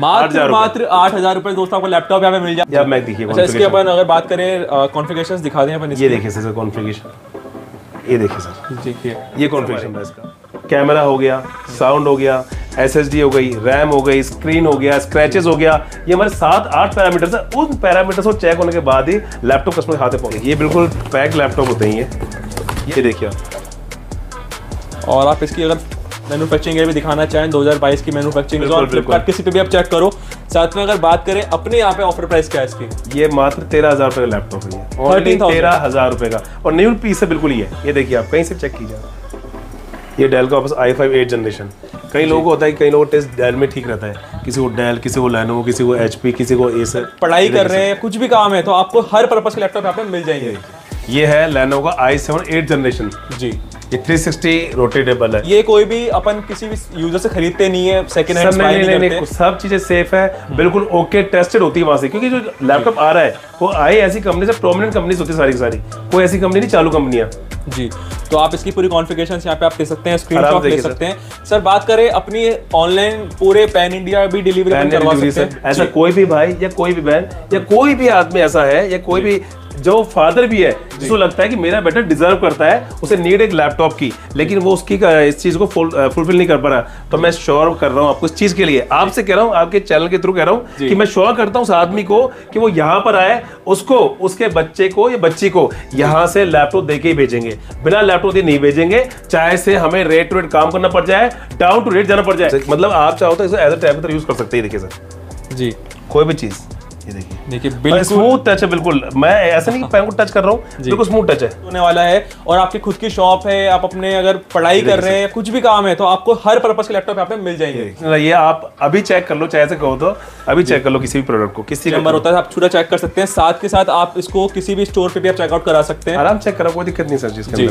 मात्र 8,000 रुपए दोस्तों आपको लैपटॉप यहाँ पे मिल जाए। मैं देखिए अच्छा, इसकी अपन अगर बात करें कॉन्फ़िगरेशंस दिखा दें अपन। ये देखिए सर कॉन्फ़िगरेशन, ये देखिए सर, देखिए ये कॉन्फ़िगरेशन है इसका। कैमरा हो गया, साउंड हो गया, SSD हो गई, रैम हो गई, स्क्रीन हो गया, स्क्रैचेस हो गया, ये हमारे 7-8 पैरामीटर्स है। उन पैरामीटर्स को चेक होने के बाद ही लैपटॉप कस्टमर के हाथ में पहुंचे। ये बिल्कुल पैक लैपटॉप होते हैं ये देखिए। और आप इसकी अगर मैन्युफैक्चरिंग भी दिखाना चाहें 2022 की मैन्युफैक्चरिंग और फ्लिपकार्ट किसी पे भी आप चेक करो। साथ में अगर बात करें अपने यहाँ पे ऑफर प्राइस क्या है इसकी, ये मात्र 13,000 रुपये का लैपटॉप है, और 13,000 रुपये का, और न्यू पीस है बिल्कुल। ये देखिए आप कहीं से चेक कीजिए, ये डेल का वापस i5 8th जनरेशन। कई लोगों को होता है, कई लोगों को टेस्ट डेल में ठीक रहता है, किसी को डेल, किसी को लेनोवो, किसी को HP, किसी को एसर। पढ़ाई कर रहे हैं, कुछ भी काम है, तो आपको हर पर्पस के लैपटॉप यहाँ पे मिल जाएंगे। ये है लेनोवो का i7 8th जनरेशन जी, ये 360 रोटेटेबल है। ये कोई भी अपन किसी भी यूजर से खरीदते नहीं है, सेकंड हैंड बाय नहीं करते, सब चीजें सेफ है, बिल्कुल ओके टेस्टेड होती है वहाँ से। क्योंकि जो लैपटॉप आ रहा है वो आए ऐसी कंपनी से, प्रोमिनेंट कंपनीज होती है सारी की सारी, कोई ऐसी कंपनी नहीं, चालू कंपनियाँ जी। तो आप इसकी पूरी कॉन्फ़िगरेशंस यहाँ पे आप ले सकते हैं, स्क्रीनशॉट ले सकते हैं। सर बात करें अपनी ऑनलाइन पूरे पैन इंडिया भी डिलीवरी करवा सकते हैं। ऐसा कोई भी भाई या कोई भी बहन या कोई भी आदमी ऐसा है या कोई भी जो फादर भी है जिसको लगता है कि मेरा बेटा डिजर्व करता है, उसे नीड एक लैपटॉप की, लेकिन वो उसकी इस चीज़ को फुलफिल नहीं कर पा रहा, तो मैं श्योर कर रहा हूँ आपको इस चीज़ के लिए, आपसे कह रहा हूँ, आपके चैनल के थ्रू कह रहा हूँ कि मैं श्योर करता हूँ उस आदमी को कि वो यहाँ पर आए, उसको उसके बच्चे को या बच्ची को यहाँ से लैपटॉप दे के ही भेजेंगे, बिना लैपटॉप दे नहीं भेजेंगे, चाहे से हमें रेट टू रेट काम करना पड़ जाए, डाउन टू रेट जाना पड़ जाए। मतलब आप चाहो तो एज अ टैबलेट यूज़ कर सकते हैं। देखिए सर जी कोई भी चीज़ देखिए बिल्कुल स्मूथ टच है, बिल्कुल मैं ऐसा नहीं पैन को टच कर रहा हूँ, बिल्कुल स्मूथ टच है होने वाला है। और आपकी खुद की शॉप है, आप अपने अगर पढ़ाई कर रहे हैं, कुछ भी काम है, तो आपको हर पर्पस के लैपटॉप यहाँ पे मिल जाएंगे। ये आप अभी चेक कर लो, चाहे से कहो तो अभी चेक कर लो किसी भी प्रोडक्ट को, किसी नंबर होता है आप पूरा चेक कर सकते हैं। साथ के साथ आप इसको किसी भी स्टोर पे भी आप चेकआउट करा सकते हैं, आराम चेक करो, कोई दिक्कत नहीं सर जी इसके।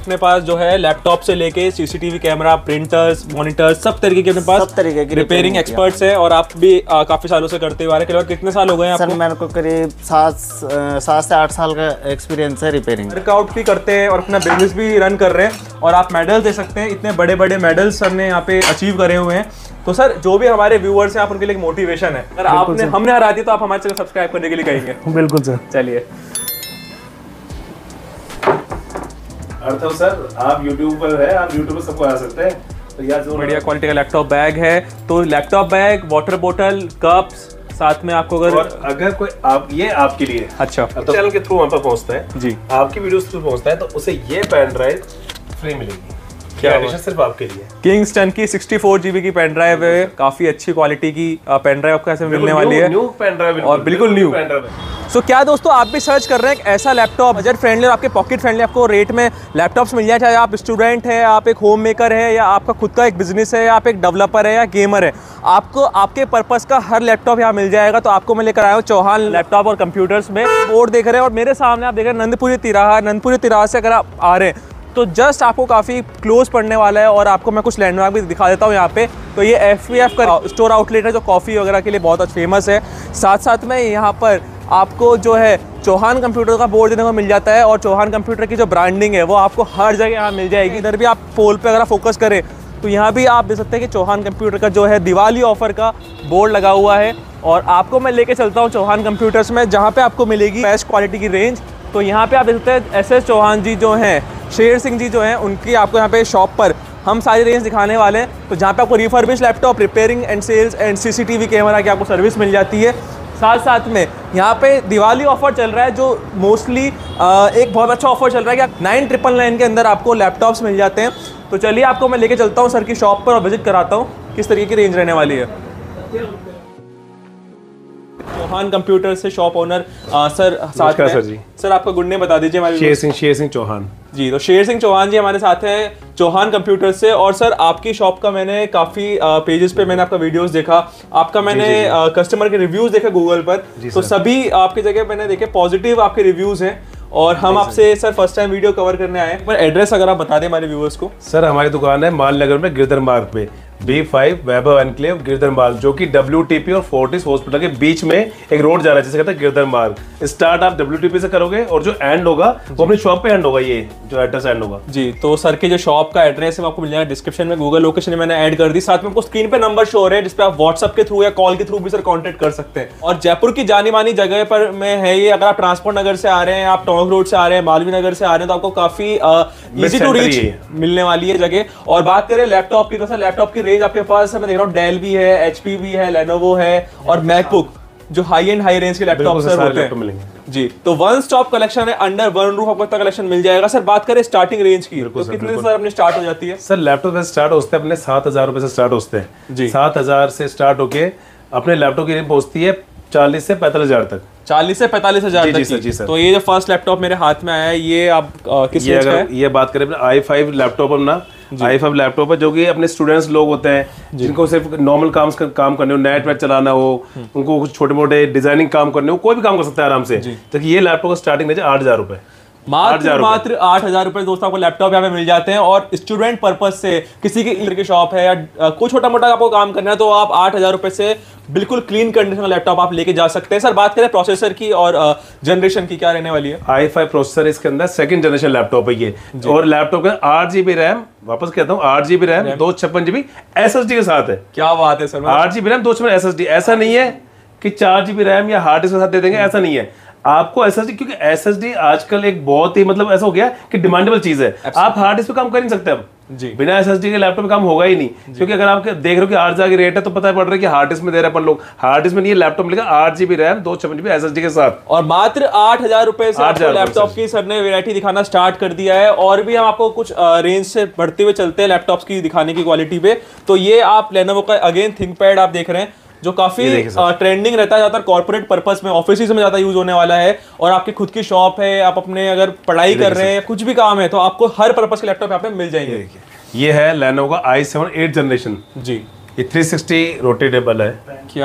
अपने पास जो है लैपटॉप से लेके CCTV कैमरा, प्रिंटर्स, मॉनिटर्स, सब तरीके के अपने पास, सब तरीके के रिपेयरिंग एक्सपर्ट्स हैं। और आप भी काफी सालों से करते हुए आ रहे हैं, कितने साल हो गए हैं आपको? सर मेरे को करीब 7 से 8 साल का एक्सपीरियंस है रिपेयरिंग। वर्कआउट भी करते हैं और अपना बिजनेस भी रन कर रहे हैं, और आप मेडल्स दे सकते हैं, इतने बड़े बड़े मेडल्स सर ने यहाँ पे अचीव करे हुए हैं। तो सर जो भी हमारे व्यूअर्स हैं, आप उनके लिए एक मोटिवेशन है। अगर आपने हमने हरा दी तो आप हमारे चैनल सब्सक्राइब करने के लिए कहेंगे? बिल्कुल सर। चलिए अर्थव सर, आप YouTube पर है, आप YouTube पर सबको आ सकते हैं, तो यार जो बढ़िया क्वालिटी का लैपटॉप बैग है, तो लैपटॉप बैग, वाटर बोतल, कप्स, साथ में आपको अगर कोई आप ये आपके लिए अच्छा चैनल के थ्रू वहाँ पर पहुँचता है जी, आपकी वीडियोस थ्रू पहुँचता है, तो उसे ये पेन ड्राइव फ्री मिलेगी। क्या है सिर्फ आपके लिए किंगस्टन की 64 GB की पेन ड्राइव है, काफी अच्छी क्वालिटी की पेन ड्राइव आपको ऐसे मिलने वाली है, न्यू पेन ड्राइव और बिल्कुल न्यू पेन ड्राइव। सो क्या दोस्तों आप भी सर्च कर रहे हैं एक ऐसा लैपटॉप बजट फ्रेंडली और आपके पॉकेट फ्रेंडली आपको रेट में लैपटॉप्स मिल जाए, चाहे आप स्टूडेंट हैं, आप एक होम मेकर है, या आपका खुद का एक बिजनेस है, या आप एक डेवलपर है, या गेमर है, आपको आपके पर्पस का हर लैपटॉप यहाँ मिल जाएगा। तो आपको मैं लेकर आया हूँ चौहान लैपटॉप और कंप्यूटर्स में बोर्ड देख रहे हैं, और मेरे सामने आप देख रहे हैं नंदपुरी तिराहा। नंदपुरी तिराहा से अगर आप आ रहे हैं तो जस्ट आपको काफ़ी क्लोज पड़ने वाला है, और आपको मैं कुछ लैंडमार्क भी दिखा देता हूँ यहाँ पे। तो ये FVF का स्टोर आउटलेट है जो कॉफ़ी वगैरह के लिए बहुत फेमस है। साथ साथ में यहाँ पर आपको जो है चौहान कंप्यूटर का बोर्ड देखने को मिल जाता है, और चौहान कंप्यूटर की जो ब्रांडिंग है वो आपको हर जगह यहाँ मिल जाएगी। इधर भी आप पोल पर अगर फोकस करें तो यहाँ भी आप देख सकते हैं कि चौहान कंप्यूटर का जो है दिवाली ऑफर का बोर्ड लगा हुआ है। और आपको मैं लेके चलता हूँ चौहान कंप्यूटर्स में, जहाँ पर आपको मिलेगी बेस्ट क्वालिटी की रेंज। तो यहाँ पे आप देख सकते हैं SS चौहान जी जो हैं, शेर सिंह जी जो हैं, उनकी आपको यहाँ पे शॉप पर हम सारी रेंज दिखाने वाले हैं। तो जहाँ पे आपको refurbish laptop, repairing and sales and CCTV camera की आपको सर्विस मिल जाती है। साथ साथ में यहाँ पे दिवाली ऑफर चल रहा है, जो मोस्टली एक बहुत अच्छा ऑफर चल रहा है कि 9999 के अंदर आपको लैपटॉप्स मिल जाते हैं। तो चलिए आपको मैं लेके चलता हूँ सर की शॉप पर और विजिट कराता हूँ किस तरीके की रेंज रहने वाली है। चौहान कंप्यूटर से शॉप ओनर सर साथ हैं। सर जी सर आपका गुड नेम बता दीजिए हमारे। शेर सिंह चौहान जी। तो शेर सिंह चौहान जी हमारे साथ हैं चौहान कंप्यूटर से। और सर आपकी शॉप का मैंने काफ़ी पेजेस पे मैंने आपका वीडियोस देखा, आपका मैंने कस्टमर के रिव्यूज़ देखे गूगल पर, तो सभी आपकी जगह मैंने देखे पॉजिटिव आपके रिव्यूज़ हैं। और हम आपसे sir first time video cover करने आए हैं, पर एड्रेस अगर आप बता दें हमारे व्यूअर्स को। सर हमारी दुकान है मालनगर में गिरधर मार्ग पे, B5 वैभव एनक्लेव गिरधर मार्ग, जो कि WTP और फोर्टिस हॉस्पिटल के बीच में एक रोड जाना है जिसे कहते हैं गिरधर मार्ग। स्टार्ट आप WTP से करोगे और जो एंड होगा वो अपनी शॉप पे एंड होगा, ये जो एड्रेस एंड होगा जी। तो सर के जो शॉप का एड्रेस है वो आपको मिल जाएगा डिस्क्रिप्शन में, गूगल लोकेशन मैंने ऐड कर दी, साथ में आपको स्क्रीन पे नंबर शो हो रहे हैं जिसपे आप व्हाट्सअप के थ्रू या कॉल के थ्रू भी सर कॉन्टेक्ट कर सकते हैं। और जयपुर की जानी मानी जगह पर में है ये, अगर आप ट्रांसपोर्ट नगर से आ रहे हैं, आप टोंक रोड से आ रहे हैं, मालवीय नगर से आ रहे हैं, तो आपको काफी इजी टू रीच मिलने वाली है जगह। और बात करें लैपटॉप की, तो सर लैपटॉप की रेंज आपके पास मैं देख रहा हूँ डेल भी है, HP भी है, Lenovo है और मैकबुक, जो हाई एंड हाई रेंज के लैपटॉप सर होते हैं जी। तो वन स्टॉप कलेक्शन है, अंडर वन रूफ आपको इतना कलेक्शन मिल जाएगा। सर बात करें स्टार्टिंग रेंज की, तो कितने से सर अपने स्टार्ट हो जाती है? सर लैपटॉप से स्टार्ट होते हैं अपने 7,000 रुपये से स्टार्ट होते हैं जी। 7,000 से स्टार्ट होके अपने लैपटॉप की रेंज पहुंचती है 40 से 45,000 तक, 40 से 45,000 तक जी सर। तो ये जो फर्स्ट लैपटॉप मेरे हाथ में आया है, ये आप किस रेंज का है? ये बात करें i5 लैपटॉप, अपना i5 लैपटॉप है जो कि अपने स्टूडेंट्स लोग होते हैं जिनको सिर्फ नॉर्मल काम करने हो, नेट वेट चलाना हो, उनको कुछ छोटे मोटे डिजाइनिंग काम करने हो, कोई भी काम कर सकता है आराम से। तो ये लैपटॉप का स्टार्टिंग है 8,000 रुपए, मात्र 8,000 रुपए दोस्तों आपको लैपटॉप यहाँ पे मिल जाते हैं। और स्टूडेंट पर्पज से किसी की शॉप है या कोई छोटा मोटा आपको काम करना है तो आप 8,000 रुपए से बिल्कुल क्लीन कंडीशन का लैपटॉप आप लेके जा सकते हैं। सर बात करें प्रोसेसर की और जनरेशन की, क्या रहने वाली है? i5 प्रोसेसर इसके अंदर सेकंड जनरेशन लैपटॉप है ये। और लैपटॉप के अंदर 8GB रैम, वापस कहता हूँ 8GB रैम 256GB SSD के साथ है। क्या बात है सर, 8GB रैम 256 SSD। ऐसा नहीं है कि 4GB रैम या हार्ड डिस्क के साथ दे देंगे, ऐसा नहीं है आपको SSD, क्योंकि SSD आजकल एक बहुत ही मतलब ऐसा हो गया कि डिमांडेबल चीज है। आप हार्ड डिस्क पे काम कर नहीं सकते अब जी, बिना SSD के लैपटॉप में काम होगा ही नहीं। क्योंकि अगर आप देख रहे हो कि 8,000 की रेट है तो पता पड़ रहा है कि हार्ड डिस्क में दे रहे हैं अपन लोग, हार्ड डिस्क में नहीं, लैपटॉप मिलेगा 8GB रैम 256GB SSD के साथ और मात्र 8,000 रुपए से आपको लैपटॉप की सर ने वैरायटी दिखाना स्टार्ट कर दिया है। और भी हम आपको कुछ रेंज से बढ़ते हुए चलते हैं लैपटॉप की दिखाने की क्वालिटी पे। तो ये आप Lenovo का अगेन थिंकपैड आप देख रहे हैं जो काफी ट्रेंडिंग रहता है, ज्यादातर कॉर्पोरेट पर्पस में, ऑफिस में ज्यादा यूज होने वाला है। और आपकी खुद की शॉप है, आप अपने अगर पढ़ाई कर रहे हैं, कुछ भी काम है, तो आपको हर पर्पस के लैपटॉप यहाँ पे मिल जाएंगे। ये है Lenovo का i7 8th जनरेशन जी। ये 360 रोटेटेबल है,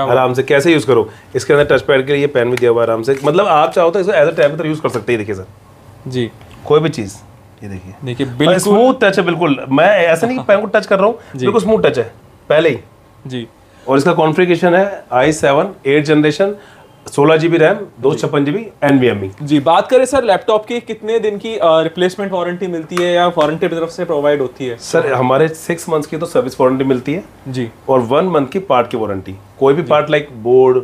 आराम से कैसे यूज करो। इसके अंदर टच पैड के लिए पेन भी दिया हुआ है, आराम से मतलब आप चाहो तो इसको एज अ टैब यूज कर सकते हैं। देखिए सर जी, कोई भी चीज ये देखिए बिल्कुल स्मूथ टच है, बिल्कुल मैं ऐसा नहीं पेन को टच कर रहा हूँ, बिल्कुल स्मूथ टच है पहले ही जी। और इसका कॉन्फ़िगरेशन है i7 8th generation, 16GB RAM 256GB NVMe जी। बात करें सर लैपटॉप की, कितने दिन की रिप्लेसमेंट वारंटी मिलती है या वारंटी की तरफ से प्रोवाइड होती है? सर हमारे 6 मंथ्स की तो सर्विस वारंटी मिलती है जी, और 1 मंथ की पार्ट की वारंटी। कोई भी part like board,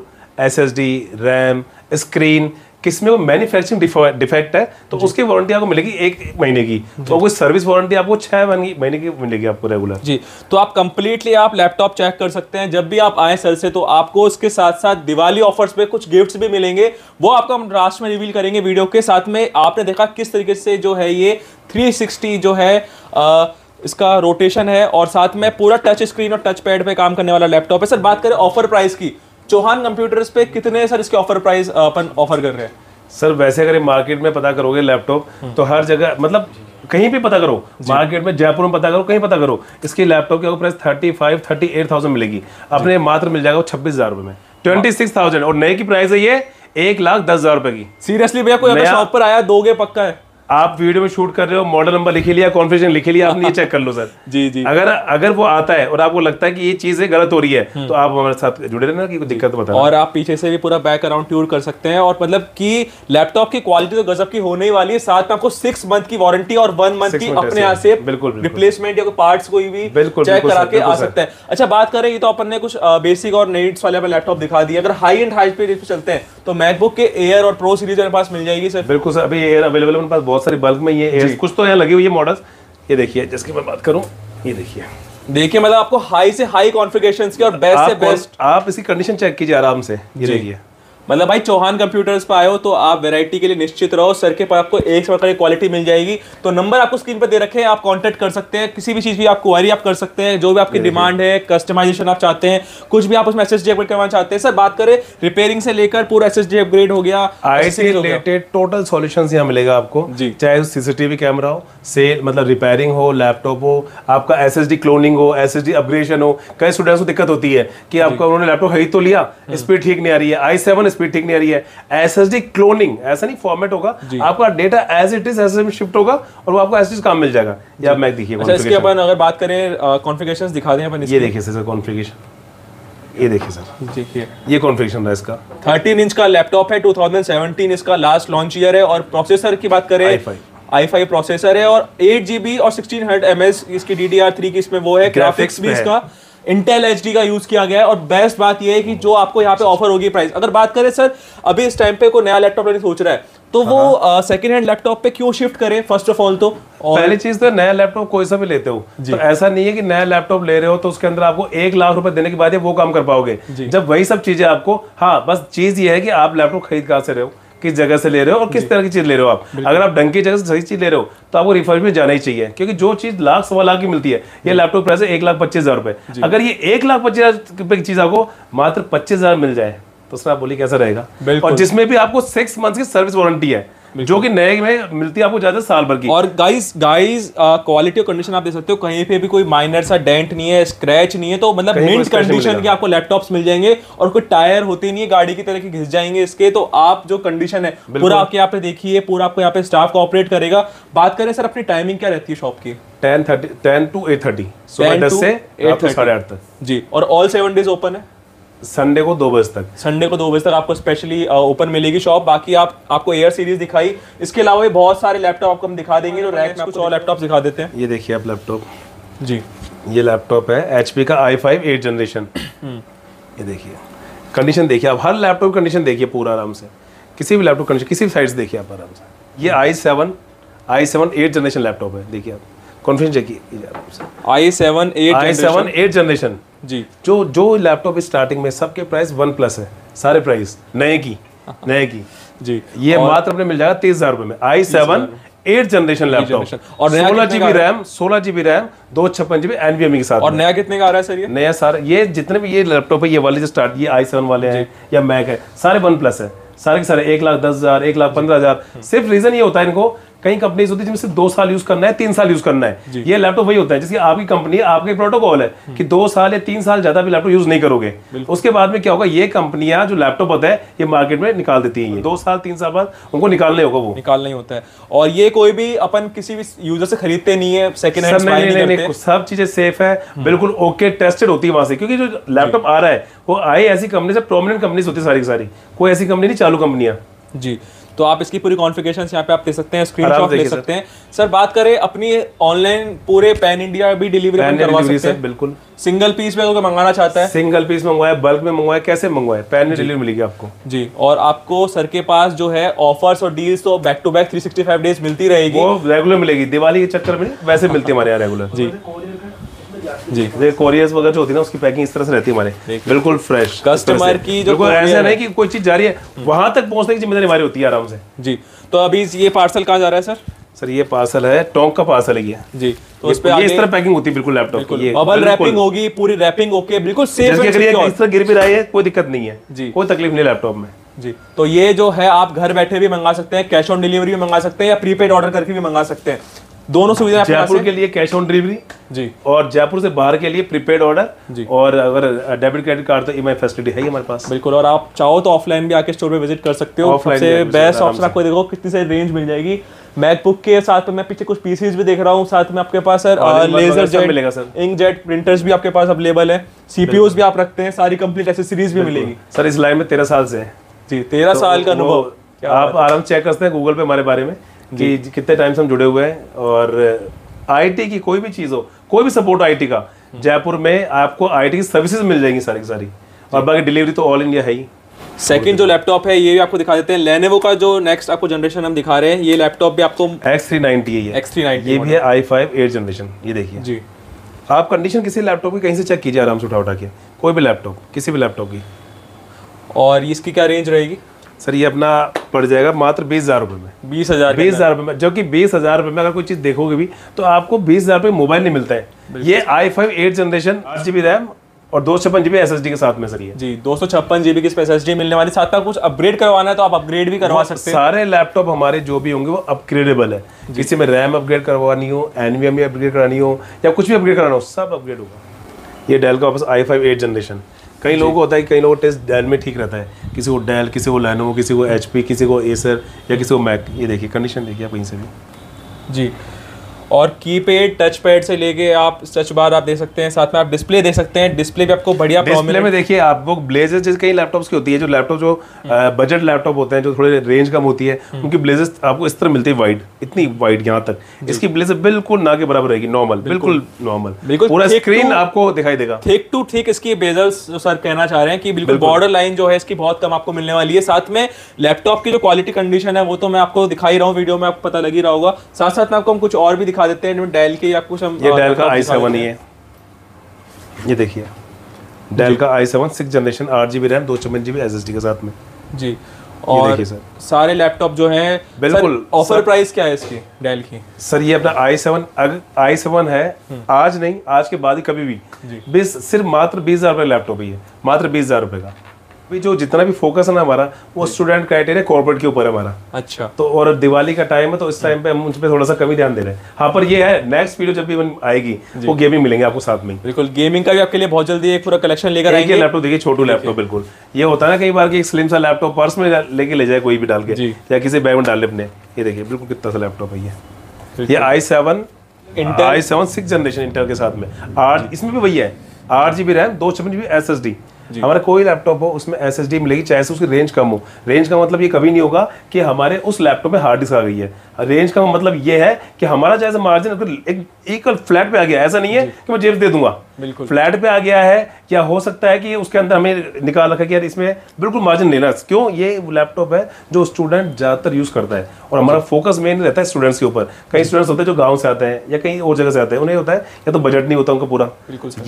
SSD, RAM, screen, किसमें वो मैन्युफैक्चरिंग डिफेक्ट है तो उसकी वारंटी आपको मिलेगी 1 महीने की। तो कोई सर्विस वारंटी आपको 6 महीने की मिलेगी आपको रेगुलर जी। तो आप कंप्लीटली आप लैपटॉप चेक कर सकते हैं जब भी आप आए सर से। तो आपको इसके साथ साथ दिवाली ऑफर्स पे कुछ गिफ्ट्स भी मिलेंगे, वो आपको हम लास्ट में रिवील करेंगे वीडियो के साथ में। आपने देखा किस तरीके से जो है ये 360 जो है इसका रोटेशन है और साथ में पूरा टच स्क्रीन और टच पैड पर काम करने वाला लैपटॉप है। सर बात करें ऑफर प्राइस की, चौहान कंप्यूटर्स पे कितने सर इसके ऑफर प्राइस अपन ऑफर कर रहे हैं? सर वैसे अगर मार्केट में पता करोगे लैपटॉप तो हर जगह मतलब कहीं भी पता करो, मार्केट में जयपुर में पता करो, कहीं पता करो, इसके लैपटॉप की आपको प्राइस 38,000 मिलेगी। अपने मात्र मिल जाएगा 26,000 रुपये में, 26,000। और नए की प्राइस है ये 1,10,000 रुपये की। सीरियसली भैया कोई शॉप पर आया दोगे पक्का है। आप वीडियो में शूट कर रहे हो, मॉडल नंबर लिखे लिया, कॉन्फ़िगरेशन लिखे लिया, आपने ये चेक कर लो सर जी जी। अगर वो आता है और आपको लगता है कि ये चीजें गलत हो रही है तो आप हमारे साथ जुड़े रहना कि कोई दिक्कत बताना। और आप पीछे से भी पूरा बैकग्राउंड टूर कर सकते हैं। और मतलब कि लैपटॉप की क्वालिटी तो गजब की होने वाली है, साथ में आपको 6 मंथ की वारंटी और 1 मंथ की अपने यहाँ से बिल्कुल रिप्लेसमेंट या पार्ट्स कोई भी चेक करा के आ सकता है। अच्छा बात करें, ये तो अपन ने कुछ बेसिक और नीड्स वाले लैपटॉप दिखा दिए। अगर हाई एंड हाई पे चलते हैं तो मैकबुक के एयर और प्रो सीरीज मेरे पास मिल जाएगी सर। बिल्कुल सर, अभी एयर अवेलेबल मेरे पास बहुत सारी बल्क में, ये एयर कुछ तो यहाँ लगी हुई है मॉडल्स। ये देखिए जिसकी मैं बात करूँ, ये देखिए मतलब आपको हाई से हाई कॉन्फ़िगरेशंस की और बेस्ट से बेस्ट। आप इसकी कंडीशन चेक कीजिए आराम से, ये देखिए मतलब भाई चौहान कंप्यूटर्स पर आए हो तो आप वैरायटी के लिए निश्चित रहो। सर के पास आपको एक से बढ़कर क्वालिटी मिल जाएगी। तो नंबर आपको स्क्रीन पर दे रखे हैं, आप कांटेक्ट कर सकते हैं, किसी भी चीज़ की आप क्वारी आप कर सकते हैं, जो भी आपकी डिमांड है, कस्टमाइजेशन आप चाहते हैं, कुछ भी आप उसमें SSD अपग्रेड करवाना चाहते हैं। सर बात करें रिपेयरिंग से लेकर पूरा SSD अपग्रेड हो गया, IC रिलेटेड टोटल सोल्यूशन यहाँ मिलेगा आपको जी। चाहे CCTV कैमरा हो, सेल मतलब रिपेयरिंग हो, लैपटॉप हो, आपका SSD क्लोनिंग हो, SSD अपग्रेडेशन हो। कई स्टूडेंट्स को दिक्कत होती है कि आपका उन्होंने लैपटॉप खरीद तो लिया, स्पीड ठीक नहीं आ रही है, i7 स्पीड ठीक नहीं आ रही है, एसएसडी क्लोनिंग, ऐसा नहीं फॉर्मेट होगा, आपका data as it is SSD में शिफ्ट होगा और वो आपको एज इट इज काम मिल जाएगा। ये आप मैक देखिए, इसके अपन अगर बात करें कॉन्फिगरेशंस दिखा दें अपन। ये देखिए सर कॉन्फिगरेशन, ये देखिए सर, देखिए ये कॉन्फ़िगरेशन है इसका। 13 इंच का लैपटॉप है, 2017 इसका लास्ट लॉन्च ईयर है, और प्रोसेसर की बात करें i5 प्रोसेसर है, और 8GB और 1600 ms इसकी DDR3 की इसमें वो है। ग्राफिक्स भी इसका इंटेल HD का यूज किया गया है, और बेस्ट बात यह है कि जो आपको यहाँ पे ऑफर होगी प्राइस। अगर बात करें सर, अभी इस टाइम पे कोई नया लैपटॉप लेने सोच रहा है तो वो सेकंड हैंड लैपटॉप पे क्यों शिफ्ट करें फर्स्ट ऑफ ऑल तो? और पहली चीज तो नया लैपटॉप कोई सा भी लेते हो तो ऐसा नहीं है कि नया लैपटॉप ले रहे हो तो उसके अंदर आपको 1 लाख रुपए देने के बाद वो काम कर पाओगे, जब वही सब चीजें आपको, हाँ बस चीज ये है कि आप लैपटॉप खरीद कहाँ से रहे हो, किस जगह से ले रहे हो और किस तरह की चीज ले रहे हो आप। अगर आप ढंग की जगह से सही चीज ले रहे हो तो आपको रिफर्बिश में जाना ही चाहिए, क्योंकि जो चीज 1 लाख सवा लाख की मिलती है, ये लैपटॉप प्राइस है 1,25,000 रुपए, अगर ये 1,25,000 रुपए की चीज आपको मात्र 25,000 मिल जाए तो उसमें आप बोलिए कैसा रहेगा। और जिसमें भी आपको 6 मंथ की सर्विस वारंटी है जो कि नए में मिलती है आपको ज्यादा साल भर की। और गाइस क्वालिटी और कंडीशन आप देख सकते हो, कहीं पे भी कोई माइनर सा डेंट नहीं है, स्क्रैच नहीं है, तो मतलब मिंट कंडीशन के आपको लैपटॉप्स मिल जाएंगे, और कोई टायर होते नहीं है गाड़ी की तरह की घिस जाएंगे इसके, तो आप जो कंडीशन है पूरा आपके यहाँ पे देखिए, पूरा आपको यहाँ पे स्टाफ कोऑपरेट करेगा। बात करें सर अपनी टाइमिंग क्या रहती है शॉप की? 10 to 8:30 10 से 8:30 जी, और ऑल 7 days ओपन है। संडे को 2 बजे तक, संडे को 2 बजे तक आपको स्पेशली ओपन मिलेगी शॉप। बाकी आपको एयर सीरीज दिखाई, इसके अलावा भी बहुत सारे लैपटॉप आपको हम दिखा देंगे, तो रैक में कुछ और लैपटॉप दिखा देते हैं। ये देखिए आप लैपटॉप जी, ये लैपटॉप है HP का i5 8th generation, ये देखिए कंडीशन देखिए आप, हर लैपटॉप कंडीशन देखिए पूरा आराम से, किसी भी लैपटॉप कंडीशन किसी भी साइड से देखिए आप आराम से। ये i7 8th generation लैपटॉप है, देखिए आप कॉन्फिडेंस देखिए i7 8th generation जी। जो लैपटॉप स्टार्टिंग में सबके प्राइस 1+ है, सारे प्राइस नए की जी, ये मात्र अपने मिल जाएगा 30,000 रुपए में i7 8th generation लैपटॉप, और 16GB RAM 256GB NVMe के साथ। और नया कितने का आ रहा है सर ये? नया सारा, ये जितने भी ये लैपटॉप है ये वाले जो स्टार्ट, ये i7 वाले हैं या मैक है, सारे 1+ है, सारे के सारे 1,10,000 1,15,000। सिर्फ रीजन ये होता है, इनको कई कंपनीज होती है जिनमें सिर्फ 2 साल यूज करना है, 3 साल यूज करना है, ये लैपटॉप वही होता है जिसकी आपकी कंपनी, आपके प्रोटोकॉल है कि 2 साल या 3 साल ज्यादा भी लैपटॉप यूज नहीं करोगे, उसके बाद में क्या होगा, ये कंपनियां जो लैपटॉप होता है ये मार्केट में निकाल देती है, 2 साल 3 साल बाद उनको निकालना होगा, वो निकालना ही होता है। और ये कोई भी अपन किसी भी यूजर से खरीदते नहीं है, सेकंड हैंड नहीं, सब चीजें सेफ है, बिल्कुल ओके टेस्टेड होती है वहां से, क्योंकि जो लैपटॉप आ रहा है वो आई ऐसी कंपनी से, प्रोमिनेंट कंपनीज होती है सारी की सारी, कोई ऐसी कंपनी नहीं, चालू कंपनियां जी। तो आप इसकी पूरी कॉन्फ़िगरेशन यहाँ पे आप दे सकते हैं, स्क्रीनशॉट ले सकते हैं। सर बात करें अपनी ऑनलाइन, पूरे पैन इंडिया भी डिलीवरी करवा सकते हैं, बिल्कुल सिंगल पीस में अगर मंगाना चाहता है, सिंगल पीस मंगवाए, बल्क में मंगवाए, कैसे मंगवाए, पैन में डिलीवरी मिलेगी आपको जी। और आपको सर के पास जो है ऑफर्स और डील्स तो बैक टू बैक 365 डेज मिलती रहेगी, वो रेगुलर मिलेगी, दिवाली के चक्कर में वैसे मिलती है हमारे यहाँ रेगुलर जी जी। कोरियर्स वगैरह जो होती है ना उसकी पैकिंग इस तरह से रहती है हमारे, बिल्कुल फ्रेश, कस्टमर की जो ऐसा नहीं कि कोई चीज जा रही है वहां तक पहुंचने की जिम्मेदारी हमारी होती है आराम से जी। तो अभी ये पार्सल कहाँ जा रहा है सर? सर ये पार्सल है, टोंक का पार्सल है ये जी, तो इस पे ये इस तरह पैकिंग होती है, बिल्कुल लैपटॉप की ये बबल रैपिंग होगी, पूरी रैपिंग ओके, बिल्कुल सेफ है, इस तरह गिर भी रही है कोई दिक्कत नहीं है जी, कोई तकलीफ नहीं लैपटॉप में जी। तो ये जो है आप घर बैठे भी मंगा सकते हैं, कैश ऑन डिलीवरी भी मंगा सकते हैं, या प्रीपेड ऑर्डर करके भी मंगा सकते हैं, दोनों सुविधा। जयपुर के लिए कैश ऑन डिलीवरी जी, और जयपुर से बाहर के लिए प्रीपेड ऑर्डर जी, और अगर डेबिट क्रेडिट कार्ड तो ईएमआई फैसिलिटी है हमारे पास बिल्कुल। और आप चाहो तो ऑफलाइन भी आके स्टोर पे विजिट कर सकते हो, सबसे बेस्ट ऑप्शन आपको देखो कितनी सारी रेंज मिल जाएगी। मैकबुक के साथ में पीछे कुछ पीसीज भी देख रहा हूँ, साथ में आपके पास सर लेजर जेट मिलेगा सर, इंक जेट प्रिंटर्स भी आपके पास अवेलेबल है, सीपीयूज भी आप रखते हैं, सारी कंप्लीट एक्सेसरीज भी मिलेगी। सर इस लाइन में 13 साल से है जी, 13 साल का अनुभव, आप आराम चेक करते हैं गूगल पे हमारे बारे में कि कितने टाइम से हम जुड़े हुए हैं। और आईटी की कोई भी चीज़ हो, कोई भी सपोर्ट आईटी का, जयपुर में आपको आईटी की सर्विसेज मिल जाएंगी सारी की सारी, और बाकी डिलीवरी तो ऑल इंडिया है ही। सेकंड जो लैपटॉप है ये भी आपको दिखा देते हैं, लेनेवो का जो नेक्स्ट आपको जनरेशन हम दिखा रहे हैं, ये लैपटॉप भी आपको X390 है, X390 ये भी है i5 8th generation, ये देखिए जी। आप कंडीशन किसी लैपटॉप की कहीं से चेक कीजिए आराम से उठा के, कोई भी लैपटॉप, किसी भी लैपटॉप की। और इसकी क्या रेंज रहेगी सर? ये अपना पड़ जाएगा मात्र 20,000 रुपये में, 20,000 रुपये में, जो कि 20,000 रुपये में अगर कोई चीज़ देखोगे भी तो आपको 20,000 रुपये मोबाइल नहीं मिलता है। ये i5 8th generation 8GB RAM और 256GB SSD के साथ में सर ये जी, 256GB की SSD मिलने वाली, साथ में कुछ अपग्रेड करवाना है तो आप अपग्रेड भी करवा सकते हैं। सारे लैपटॉप हमारे जो भी होंगे वो अपग्रेडेबल है, किसी में रैम अपग्रेड करवानी हो, NVMe अपग्रेड करानी हो, या कुछ भी अपग्रेड कराना हो, सब अपग्रेड होगा। ये डेल का वापस i5 8th generation कई लोगों को होता है, कई लोगों का टेस्ट डेल में ठीक रहता है, किसी को डेल, किसी को लेनोवो, किसी को एचपी, किसी को एसर या किसी को मैक। ये देखिए कंडीशन देखिए आप कहीं से भी जी। और कीपैड, टच पैड से लेके आप टच बार आप दे सकते हैं, साथ में आप डिस्प्ले दे सकते हैं। डिस्प्ले भी आपको बढ़िया प्रॉमिनेंट में देखिए आपको ब्लेजर्स जैसे कई लैपटॉप्स की होती है, जो लैपटॉप जो बजट लैपटॉप होते हैं जो थोड़े रेंज कम होती है, उनकी ब्लेजर्स आपको इस तरह मिलती है वाइड, इतनी वाइड यहाँ तक। इसकी ब्लेजर बिल्कुल ना के बराबर रहेगी, नॉर्मल, बिल्कुल नॉर्मल, पूरा स्क्रीन आपको दिखाई देगा ठीक टू ठीक। इसकी ब्लेजर्स सर कहना चाह रहे हैं कि बिल्कुल बॉर्डर लाइन जो है इसकी बहुत कम आपको मिलने वाली है। साथ में लैपटॉप की जो क्वालिटी कंडीशन है वो तो मैं आपको दिखाई रहा हूँ, वीडियो में आपको पता लग ही रहा होगा। साथ साथ में आपको हम कुछ और भी दिखा देते हैं डेल के, आपको ये डेल का i7 ही है। ये देखिए डेल का i7 6th generation, 8GB RAM, 256GB SSD के साथ में जी। और सारे लैपटॉप जो हैं बिल्कुल ऑफर प्राइस क्या है इसकी डेल की सर? ये अपना i7 अगर i7 है आज नहीं, आज के बाद ही कभी भी सिर्फ मात्र 20,000 रुपए लैपटॉप है, मात्र 20,000 रुपए का। जो जितना भी फोकस है ना हमारा वो स्टूडेंट क्राइटेरिया कॉर्पोरेट के ऊपर है हमारा। अच्छा तो और दिवाली का टाइम है तो इस टाइम पे हम उस पर थोड़ा सा कमी ध्यान दे रहे हैं। हाँ पर ये है नेक्स्ट वीडियो जब भी आएगी वो गेमिंग मिलेंगे आपको साथ में। बिल्कुल गेमिंग का भी आपके लिए बहुत जल्दी एक पूरा कलेक्शन लेकर आएंगे। लैपटॉप देखिए छोटू लैपटॉप बिल्कुल, ये होता है ना कई बार की स्लिम सा लैपटॉप पर्स में लेके ले जाए कोई भी डाल के या किसी बैग में डाल ले अपने। ये देखिए बिल्कुल कितना सा लैपटॉप है ये i7 6th जनरेशन इंटेल के साथ में। इसमें भी वही है 8GB रैम, 256GB SSD। हमारा कोई लैपटॉप हो उसमें एसएसडी मिलेगी, चाहे उसकी रेंज कम हो। रेंज का मतलब ये कभी नहीं होगा कि हमारे उस लैपटॉप में हार्ड डिस्क आ गई है। रेंज का मतलब ये है कि हमारा जैसे मार्जिन अगर एक फ्लैट पे आ गया है, ऐसा नहीं है कि मैं जेब दे दूंगा, बिल्कुल फ्लैट पे आ गया है। या हो सकता है कि उसके अंदर हमें निकाल रखा कि यार इसमें बिल्कुल मार्जिन लेना। क्यों? ये लैपटॉप है जो स्टूडेंट ज़्यादातर यूज़ करता है और हमारा फोकस मेन रहता है स्टूडेंट्स के ऊपर। कई स्टूडेंट्स होते हैं जो गाँव से आते हैं या कहीं और जगह से आते हैं, उन्हें होता है या तो बजट नहीं होता उनका पूरा,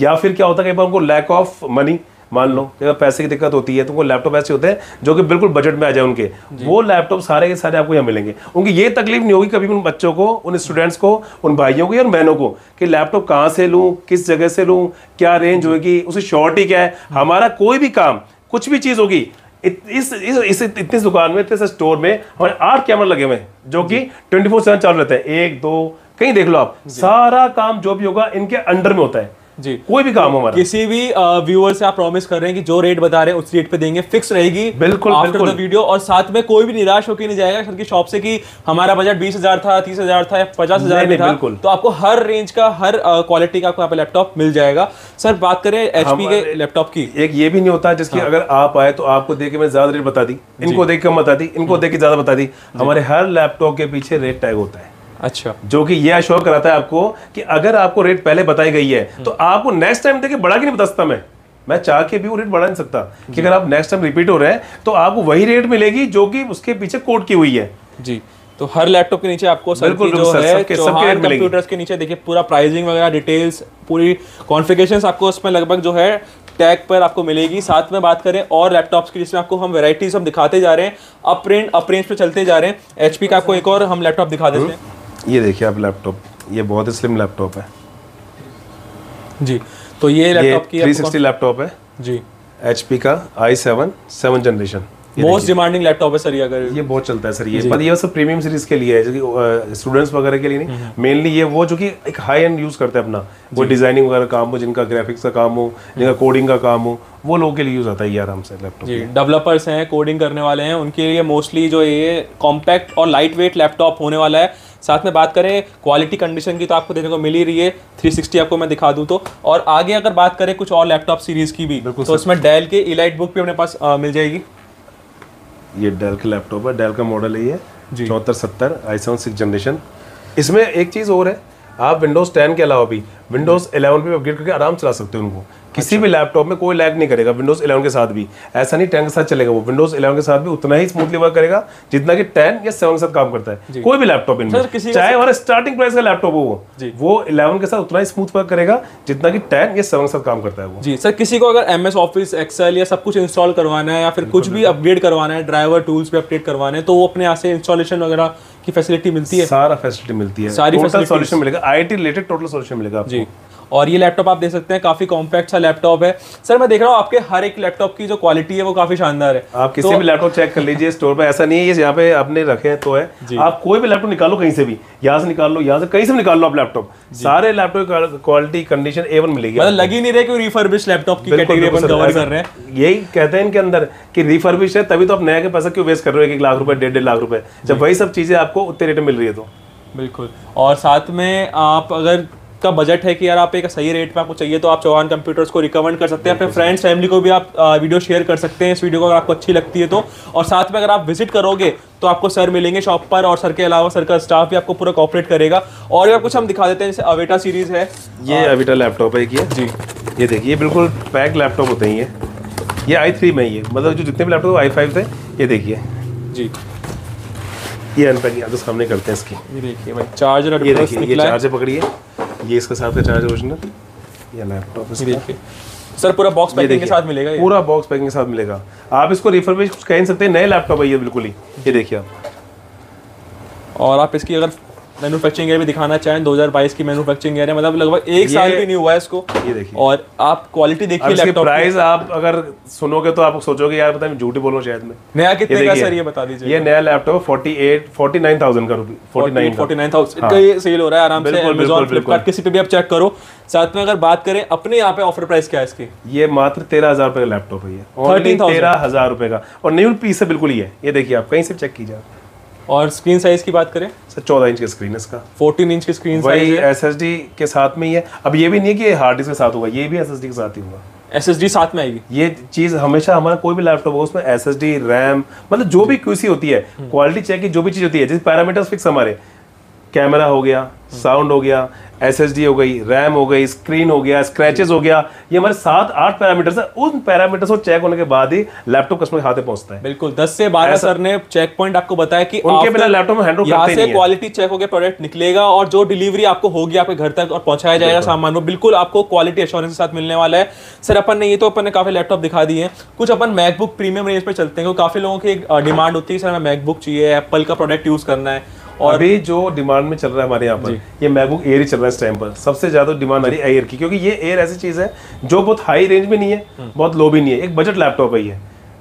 या फिर क्या होता है कई बार उनको लैक ऑफ मनी, मान लो कि पैसे की दिक्कत होती है तो वो लैपटॉप ऐसे होते हैं जो कि बिल्कुल बजट में आ जाए उनके, वो लैपटॉप सारे के सारे आपको यहाँ मिलेंगे। उनकी ये तकलीफ नहीं होगी कभी उन बच्चों को, उन स्टूडेंट्स को, उन भाइयों को या उन बहनों को कि लैपटॉप कहाँ से लूँ, किस जगह से लूँ, क्या रेंज होगी, उसकी श्योरिटी क्या है। हमारा कोई भी काम, कुछ भी चीज़ होगी इतनी दुकान में, इतने स्टोर में हमारे 8 कैमरा लगे हुए हैं जो कि 24/7 चालू रहते हैं। 1, 2 कहीं देख लो आप, सारा काम जो भी होगा इनके अंडर में होता है जी। कोई भी काम हमारा किसी भी व्यूअर से आप प्रॉमिस कर रहे हैं कि जो रेट बता रहे हैं उस रेट पे देंगे, फिक्स रहेगी बिल्कुल आफ्टर द वीडियो। और साथ में कोई भी निराश होकर नहीं जाएगा सर की शॉप से कि हमारा बजट 20,000 था, 30,000 था या 50,000 था। बिल्कुल, तो आपको हर रेंज का, हर क्वालिटी का आपको यहाँ पे लैपटॉप मिल जाएगा। सर बात करें एचपी के लैपटॉप की, एक ये भी नहीं होता जिसकी अगर आप आए तो आपको देख के मैं ज्यादा रेट बता दी, इनको देख के कम बता दी, इनको देख के ज्यादा बता दी। हमारे हर लैपटॉप के पीछे रेट टैग होता है। अच्छा, जो कि यह शो कराता है आपको कि अगर आपको रेट पहले बताई गई है तो आपको नेक्स्ट टाइम देखिए बढ़ा के नहीं बता सकता। मैं चाह के भी वो रेट बढ़ा नहीं सकता कि अगर आप नेक्स्ट टाइम रिपीट हो रहे हैं तो आपको वही रेट मिलेगी जो कि उसके पीछे कोड की हुई है जी। तो हर लैपटॉप के नीचे आपको बिल्कुल जो है चौहान कंप्यूटर्स के नीचे देखिए पूरा प्राइसिंग वगैरह डिटेल्स, पूरी कॉन्फ़िगरेशंस आपको उसमें लगभग जो है टैग पर आपको मिलेगी। साथ में बात करें और लैपटॉप्स की जिसमें आपको हम वैरायटीज हम दिखाते जा रहे हैं, अप रेंज पे चलते जा रहे हैं। एचपी का आपको एक और हम लैपटॉप दिखा देते हैं। ये देखिए आप लैपटॉप, ये बहुत ही स्लिम लैपटॉप है जी। तो ये लैपटॉप की 360 लैपटॉप है जी, एचपी का i7 7th generation, most demanding laptop है सर। ये अगर ये बहुत चलता है सर, ये पर ये सब प्रीमियम सीरीज के लिए है, जो कि स्टूडेंट्स वगैरह के लिए नहीं, मेनली ये वो जो कि एक हाई एंड यूज करते हैं अपना, वो डिजाइनिंग वगैरह काम हो, जिनका ग्राफिक्स का काम हो, जिनका कोडिंग का काम हो, वो लोगों के लिए यूज आता है ये आराम से लैपटॉप। डेवलपर्स हैं, कोडिंग करने वाले हैं, उनके लिए मोस्टली जो ये कॉम्पैक्ट और लाइट वेट लैपटॉप होने वाला है। साथ में बात करें क्वालिटी कंडीशन की तो आपको देखने को मिल ही रही है, 360 आपको मैं दिखा दूं तो। और आगे अगर बात करें कुछ और लैपटॉप सीरीज की भी तो उसमें डेल के इलाइट बुक भी अपने पास मिल जाएगी। ये डेल के लैपटॉप है, डेल का मॉडल है ये 7470 i7 6th जनरेशन। इसमें एक चीज़ और है, आप विंडोज़ 10 के अलावा भी विंडोज़ 11 पे अपग्रेड करके आराम चला सकते हो उनको। किसी भी लैपटॉप में कोई लैग नहीं करेगा, विंडोज़ 11 के साथ भी। ऐसा नहीं 10 के साथ चलेगा, वो विंडोज़ 11 के साथ भी उतना ही स्मूथली वर्क करेगा जितना कि 10 या 7 के साथ काम करता है कोई भी लैपटॉप इनमें। चाहे हमारा स्टार्टिंग प्राइस का लैपटॉप हो वो 11 के साथ उतना ही स्मूथ वर्क करेगा जितना कि 10 या 7 के साथ काम करता है वो जी। सर किसी को अगर MS ऑफिस, एक्सेल या सब कुछ इंस्टॉल करवाना है या फिर कुछ भी अपग्रेड करवाना है, ड्राइवर टूल्स भी अपडेट करवाना है तो वो अपने यहाँ से इंस्टॉलेशन वगैरह की फैसिलिटी मिलती है, सारा फैसिलिटी मिलती है, सारी फैसिलिटी सॉल्यूशन मिलेगा, IT रिलेटेड टोटल सॉल्यूशन मिलेगा जी। और ये लैपटॉप आप देख सकते हैं काफ़ी कॉम्पैक्ट सा लैपटॉप है। सर मैं देख रहा हूँ आपके हर एक लैपटॉप की जो क्वालिटी है वो काफ़ी शानदार है। आप किसी भी लैपटॉप चेक कर लीजिए स्टोर पर, ऐसा नहीं है यहाँ पे आपने रखे हैं तो है। आप कोई भी लैपटॉप निकालो, कहीं से भी, यहाँ से निकाल लो, यहाँ से कहीं से निकाल लो आप लैपटॉप, सारे लैपटॉप की क्वालिटी कंडीशन एवन मिलेगी। मतलब लग ही नहीं रहा कि रिफर्बिश लैपटॉप की कैटेगरी अपन कवर कर रहे हैं। यही कहते हैं इनके अंदर कि रिफर्बिश है, तभी तो आप नया के पैसा क्यों वेस्ट कर रहे हो, 1 लाख रुपए 1.5 लाख रुपए, जब वही सब चीजें आपको उतने रेट में मिल रही है। तो बिल्कुल, और साथ में आप अगर का बजट है कि यार आप एक सही रेट में आपको चाहिए तो आप चौहान कंप्यूटर्स को रिकमेंड कर सकते हैं। अपने फ्रेंड्स फैमिली को भी आप वीडियो शेयर कर सकते हैं इस वीडियो को अगर आपको अच्छी लगती है तो। और साथ में अगर आप विजिट करोगे तो आपको सर मिलेंगे शॉप पर, और सर के अलावा सर का स्टाफ भी आपको पूरा कॉपरेट करेगा। और भी कुछ हम दिखा देते हैं, जैसे अवेटा सीरीज है, ये अवेटा लैपटॉप है जी, ये देखिए बिल्कुल पैक लैपटॉप होते हैं ये i3 में, ये मतलब जो जितने भी लैपटॉप i5 थे, ये देखिए जी, ये अनपैक तो सामने करते हैं इसकी, ये देखिए भाई चार्जर, ये देखिए ये चार्जर पकड़िए, ये इसके साथ का चार्जर ओरिजिनल, ये लैपटॉप देखिए सर पूरा बॉक्स पैकिंग के साथ मिलेगा, पूरा बॉक्स पैकिंग के साथ मिलेगा। आप इसको रिफर्बिश कुछ कह नहीं सकते, नए लैपटॉप है ये बिल्कुल ही। ये देखिए आप, और आप इसकी अगर मैन्युफैक्चरिंग ईयर भी दिखाना चाहें, 2022 की मैन्युफैक्चरिंग ईयर है, मतलब लगभग 1 साल भी नहीं हुआ है इसको। ये देखिए, और आप क्वालिटी देखिए लैपटॉप की। प्राइस आप अगर सुनोगे तो आप सोचोगे यार पता नहीं झूठी बोलूं शायद मैं। नया कितने का सर ये बता दीजिए? ये नया लैपटॉप 49,000 का रुपए, 49,000 का ये सेल हो रहा है आराम से Amazon Flipkart किसी पे भी आप चेक करो। साथ में अगर बात करें अपने यहाँ पे ऑफर प्राइस क्या है इसकी, ये मात्र 13,000 रुपए का लैपटॉप है, ये 13,000 रुपए का, और न्यू पीस है बिल्कुल ही है। ये देखिए आप कहीं से चेक कीजिए। और स्क्रीन साइज की बात करें सर, 14 इंच की स्क्रीन है इसका, 14 इंच की स्क्रीन साइज है, SSD के साथ में ही है। अब ये भी नहीं है कि हार्ड डिस्क के साथ होगा, ये भी SSD के साथ ही होगा, SSD साथ में आएगी। ये चीज़ हमेशा हमारा कोई भी लैपटॉप हो उसमें SSD रैम, मतलब जो भी QC होती है, क्वालिटी चेक की जो भी चीज़ होती है, जैसे पैरामीटर्स फिक्स हमारे, कैमरा हो गया, साउंड हो गया, SSD हो गई, रैम हो गई, स्क्रीन हो गया, स्क्रैचेस हो गया, ये हमारे 7-8 पैरामीटर्स है, उन पैरामीटर्स को चेक होने के बाद ही लैपटॉप कस्टमर के हाथ में पहुंचता है। बिल्कुल 10 से 12 सर ने चेक पॉइंट आपको बताया कि उनके बिना लैपटॉप में हैंडल करते नहीं है। क्वालिटी चेक होकर प्रोडक्ट निकलेगा और जो डिलीवरी आपको होगी आपके घर तक और पहुंचाया जाएगा सामान वो बिल्कुल आपको क्वालिटी एश्योरेंस के साथ मिलने वाला है। सर अपन ने ये तो अपन ने काफी लैपटॉप दिखा दिए, कुछ अपन मैकबुक प्रीमियम रेंज पर चलते हैं। काफी लोगों की डिमांड होती है सर हमें मैकबुक चाहिए, एप्पल का प्रोडक्ट यूज करना है, और अभी जो डिमांड में चल रहा है हमारे यहाँ पर ये मैकबुक एयर ही चल रहा है इस टाइम पर। सबसे ज्यादा डिमांड आ रही है एयर की, क्योंकि ये एयर ऐसी चीज है जो बहुत हाई रेंज में नहीं है, बहुत लो भी नहीं है, एक बजट लैपटॉप है ये।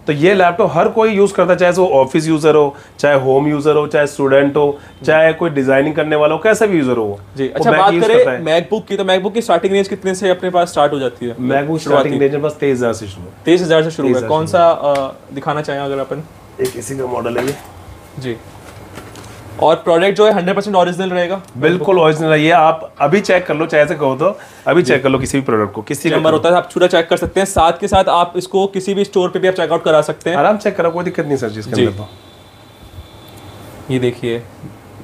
तो ये लैपटॉप हर कोई यूज़ करता है, चाहे वो ऑफिस यूज़र हो, चाहे होम यूज़र हो, चाहे स्टूडेंट हो, चाहे कोई डिजाइनिंग करने वाला हो, कैसा भी यूज़र हो जी। अच्छा बात करें मैकबुक की, तो मैकबुक की स्टार्टिंग रेंज कितने से अपने पास स्टार्ट हो जाती है? मैकबुक स्टार्टिंग रेंज बस 23,000 से शुरू, 23,000 से शुरू है। कौन सा दिखाना चाहें अगर अपन? एक इसी का मॉडल है ये जी, और प्रोडक्ट जो है 100% ओरिजिनल रहेगा, बिल्कुल ओरिजिनल है। आप अभी चेक कर लो, चाहे से कहो तो अभी चेक कर लो किसी भी प्रोडक्ट को, किसी नंबर होता है आप पूरा चेक कर सकते हैं। साथ के साथ आप इसको किसी भी स्टोर पे भी आप चेकआउट करा सकते हैं, आराम चेक करो, कोई दिक्कत नहीं सर जी इसके अंदर। तो ये देखिए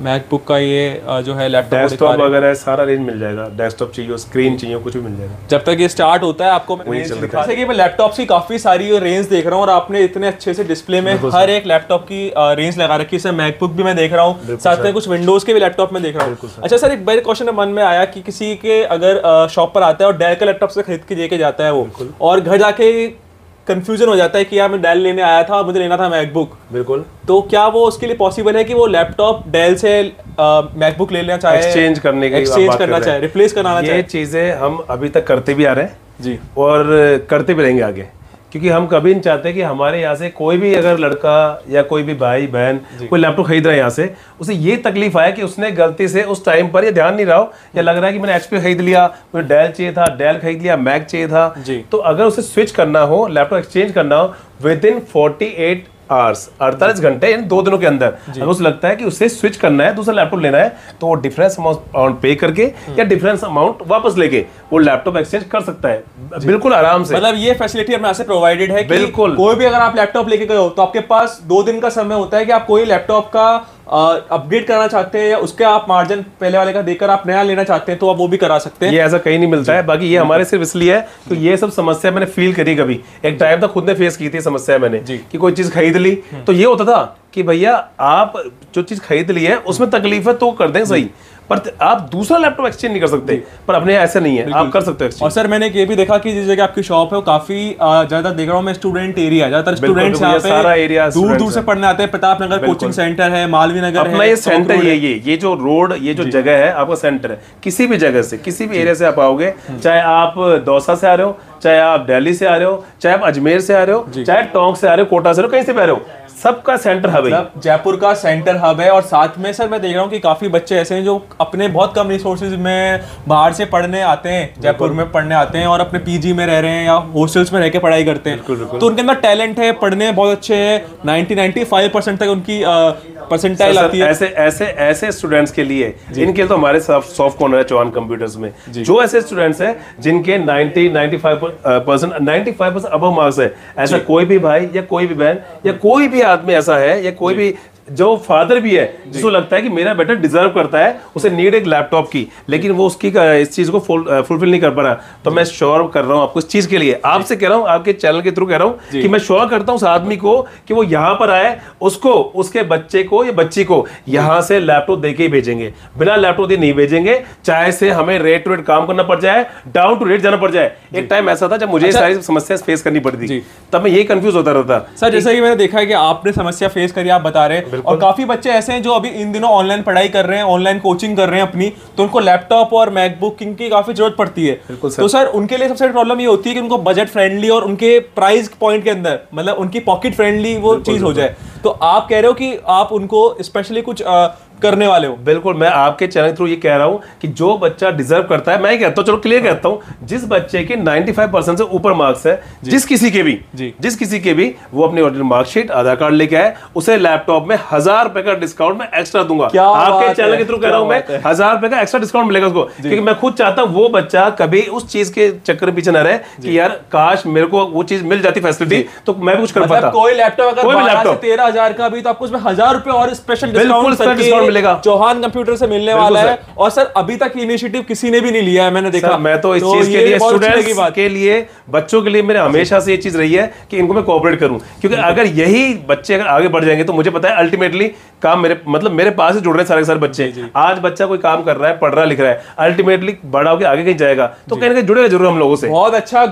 मैकबुक का ये जो है लैपटॉप, डेस्कटॉप वगैरह सारा रेंज मिल जाएगा, डेस्कटॉप चाहिए, स्क्रीन चाहिए, कुछ भी मिल जाएगा। जब तक ये स्टार्ट होता है आपको जैसे कि मैं लैपटॉप्स की काफ़ी सारी रेंज देख रहा हूँ, और आपने इतने अच्छे से डिस्प्ले में हर एक लैपटॉप की रेंज लगा रखी है। सर मैकबुक भी मैं देख रहा हूँ, साथ में कुछ विंडोज के भी लैपटॉप में देख रहा हूँ। अच्छा सर एक बड़े क्वेश्चन मन में आया कि किसी के अगर शॉप पर आता है और डेल के लैपटॉप से खरीद के लेके जाता है वो, और घर जाके कंफ्यूजन हो जाता है कि यार मैं डेल लेने आया था, मुझे लेना था मैकबुक, बिल्कुल, तो क्या वो उसके लिए पॉसिबल है कि वो लैपटॉप डेल से मैकबुक ले लेना चाहे, एक्सचेंज करने की बात कर रहे हैं, चाहे रिप्लेस करना चाहे? ये चीज़ें हम अभी तक करते भी आ रहे हैं जी, और करते भी रहेंगे आगे, क्योंकि हम कभी नहीं चाहते कि हमारे यहाँ से कोई भी अगर लड़का या कोई भी भाई बहन कोई लैपटॉप खरीद रहा है यहाँ से, उसे ये तकलीफ आया कि उसने गलती से उस टाइम पर ये ध्यान नहीं रहा हो, या लग रहा है कि मैंने HP खरीद लिया, मुझे डेल चाहिए था, डेल खरीद लिया, मैक चाहिए था जी। तो अगर उसे स्विच करना हो, लैपटॉप एक्सचेंज करना हो, विदिन 48 आवर्स, 48 घंटे, 2 दिनों के अंदर अगर उसे लगता है कि उसे स्विच करना है, दूसरा लैपटॉप लेना है, तो वो डिफरेंस अमाउंट पे करके या डिफरेंस अमाउंट वापस लेके वो लैपटॉप एक्सचेंज कर सकता है बिल्कुल आराम से। मतलब ये फैसिलिटी हमारे यहाँ से प्रोवाइडेड है, बिल्कुल। कोई भी अगर आप लैपटॉप लेके गए हो तो आपके पास 2 दिन का समय होता है कि आप कोई लैपटॉप का अपग्रेड करना चाहते हैं, या उसके आप मार्जिन पहले वाले का देकर आप नया लेना चाहते हैं तो आप वो भी करा सकते हैं। ये ऐसा कहीं नहीं मिलता है, बाकी ये हमारे सिर्फ इसलिए है तो ये सब समस्या मैंने फील करी, कभी एक टाइम तक खुद ने फेस की थी समस्या मैंने, कि कोई चीज़ खरीद ली तो ये होता था कि भैया आप जो चीज़ खरीद ली है उसमें तकलीफ है तो कर दें सही, पर आप दूसरा लैपटॉप एक्सचेंज नहीं कर सकते, पर अपने ऐसे नहीं है, आप कर सकते हो। और सर मैंने ये भी देखा कि जिस जगह आपकी शॉप है वो काफी ज्यादा देख रहा हूँ मैं स्टूडेंट एरिया, ज्यादातर स्टूडेंट्स यहाँ पे दूर दूर से पढ़ने आते हैं। प्रताप नगर कोचिंग सेंटर है, मालवीय नगर है, अपना ये सेंटर, ये जो रोड, ये जो जगह है आपका सेंटर है। किसी भी जगह से, किसी भी एरिया से आप आओगे, चाहे आप दौसा से आ रहे हो, चाहे आप दिल्ली से आ रहे हो, चाहे आप अजमेर से आ रहे हो, चाहे टोंक से आ रहे हो, कोटा से आ रहे हो, कहीं से भी आ रहे हो, सबका सेंटर हब है, जयपुर का सेंटर हब है। और साथ में सर मैं देख रहा हूँ कि काफ़ी बच्चे ऐसे हैं जो अपने बहुत कम रिसोर्सेज में बाहर से पढ़ने आते हैं, जयपुर में पढ़ने आते हैं और अपने पीजी में रह रहे हैं या हॉस्टल्स में रह के पढ़ाई करते हैं, तो उनके अंदर टैलेंट है, पढ़ने बहुत अच्छे हैं, 90-95% तक उनकी परसेंटाइल आती है। ऐसे ऐसे ऐसे स्टूडेंट्स के लिए, जिनके तो हमारे सॉफ्ट कॉर्नर है चौहान कंप्यूटर्स में, जो ऐसे स्टूडेंट्स हैं जिनके 90-95% अबव मार्क्स है, ऐसा कोई भी भाई या कोई भी बहन या कोई भी आदमी ऐसा है या कोई भी जो फादर भी है जिसको लगता है कि मेरा बेटा डिजर्व करता है, उसे नीड एक लैपटॉप की, लेकिन वो उसकी इस चीज़ को फुलफिल नहीं कर पा रहा, तो मैं श्योर कर रहा हूँ आपको इस चीज़ के लिए, आपसे कह रहा हूँ, आपके चैनल के थ्रू कह रहा हूँ कि मैं श्योर करता हूँ उस आदमी को कि वो यहाँ पर आए, उसको, उसके बच्चे को या बच्ची को यहाँ से लैपटॉप दे के ही भेजेंगे, बिना लैपटॉप दे नहीं भेजेंगे, चाहे से हमें रेट टू रेट काम करना पड़ जाए, डाउन टू रेट जाना पड़ जाए। एक टाइम ऐसा था जब मुझे सारी समस्या फेस करनी पड़ती थी, तब मैं ये कन्फ्यूज होता रहता। सर जैसा कि मैंने देखा है कि आपने समस्या फेस करी, आप बता रहे हैं, और काफी बच्चे ऐसे हैं जो अभी इन दिनों ऑनलाइन पढ़ाई कर रहे हैं, ऑनलाइन कोचिंग कर रहे हैं अपनी, तो उनको लैपटॉप और मैकबुक की काफी जरूरत पड़ती है। तो सर उनके लिए सबसे प्रॉब्लम ये होती है कि उनको बजट फ्रेंडली और उनके प्राइस पॉइंट के अंदर, मतलब उनकी पॉकेट फ्रेंडली वो चीज हो जाए, तो आप कह रहे हो कि आप उनको स्पेशली कुछ करने वाले हो। बिल्कुल, मैं आपके चैनल थ्रू ये कह रहा हूँ कि जो बच्चा डिजर्व करता है, मैं कहता हूँ, चलो क्लियर कहता हूँ, जिस बच्चे के 95% से ऊपर मार्क्स है, जिस किसी के भी वो अपने ओरिजिनल मार्कशीट, आधार कार्ड लेके आए, उसे लैपटॉप में 1000 रुपए का डिस्काउंट मैं एक्स्ट्रा दूंगा। आपके चैनल के थ्रू कह रहा हूँ मैं, 1000 रुपए का एक्स्ट्रा डिस्काउंट मिलेगा उसको, क्योंकि मैं खुद चाहता हूँ वो बच्चा कभी उस चीज के चक्कर पीछे ना रहे कि यार काश मेरे को वो चीज मिल जाती फैसिलिटी, तो मैं भी कुछ कर पाता। कोई लैपटॉप 13,000 का भी, तो आपको उसमें 1000 रुपए और स्पेशल डिस्काउंट मिलेगा, चौहान कंप्यूटर से मिलने वाला है। और सर अभी तक इनिशिएटिव किसी ने भी नहीं लिया है, मैंने देखा। मैं तो इस चीज के लिए, स्टूडेंट्स के लिए, बच्चों के लिए, मैंने हमेशा से ये चीज रही है कि इनको मैं कोऑपरेट करूं, क्योंकि अगर यही बच्चे अगर आगे बढ़ जाएंगे तो मुझे पता है अल्टीमेटली काम मेरे, मतलब मेरे पास ही जुड़ रहे हैं सारे सारे बच्चे। आज बच्चा कोई काम कर रहा है, पढ़ रहा है, लिख रहा है, अल्टीमेटली बड़ा होकर आगे कहीं जाएगा, तो कहीं ना कहीं जुड़ेगा जरूर हम लोगों से। बहुत अच्छा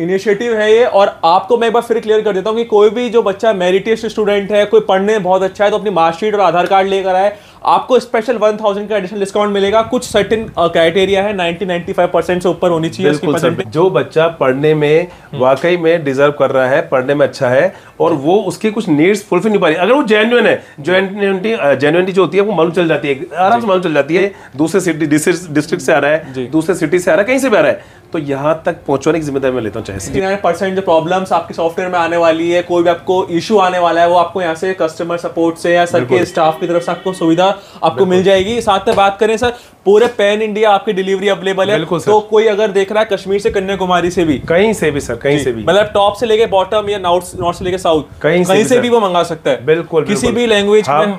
इनिशिएटिव है ये। और आपको मैं एक बार फिर क्लियर कर देता हूँ कि कोई भी जो बच्चा मेरिटियस स्टूडेंट है, कोई पढ़ने बहुत अच्छा है, तो अपनी मार्कशीट और आधार कार्ड लेकर आए, आपको स्पेशल 1000 का एडिशनल डिस्काउंट मिलेगा। कुछ सर्टेन क्राइटेरिया है, 90-95% से ऊपर होनी चाहिए उसकी। जो बच्चा पढ़ने में वाकई में डिजर्व कर रहा है, पढ़ने में अच्छा है और वो उसकी कुछ नीड्स फुलफिल नहीं पा रही, अगर वो जेन्युइन है, जेन्युइनिटी जो होती है वो मालूम चल जाती है, आराम से मालूम चल जाती है। दूसरे सिटी, डिस्ट्रिक्ट से आ रहा है, दूसरे सिटी से आ रहा है, कहीं से भी आ रहा है, तो यहाँ तक पहुँचने की जिम्मेदारी मैं लेता हूँ। 69% जो प्रॉब्लम्स आपके सॉफ्टवेयर में आने वाली है, कोई भी आपको इशू आने वाला है, वो आपको यहाँ से कस्टमर सपोर्ट से या सर के स्टाफ की तरफ से आपको सुविधा आपको मिल जाएगी। साथ में बात करें सर, पूरे पैन इंडिया आपकी डिलीवरी अवेलेबल है, तो कोई अगर देख रहा है कश्मीर से कन्याकुमारी से भी, कहीं से भी सर, कहीं से भी, मतलब टॉप से लेके बॉटम या नॉर्थ से लेके साउथ, कहीं से भी वो मंगा सकता है, बिल्कुल किसी भी लैंग्वेज में।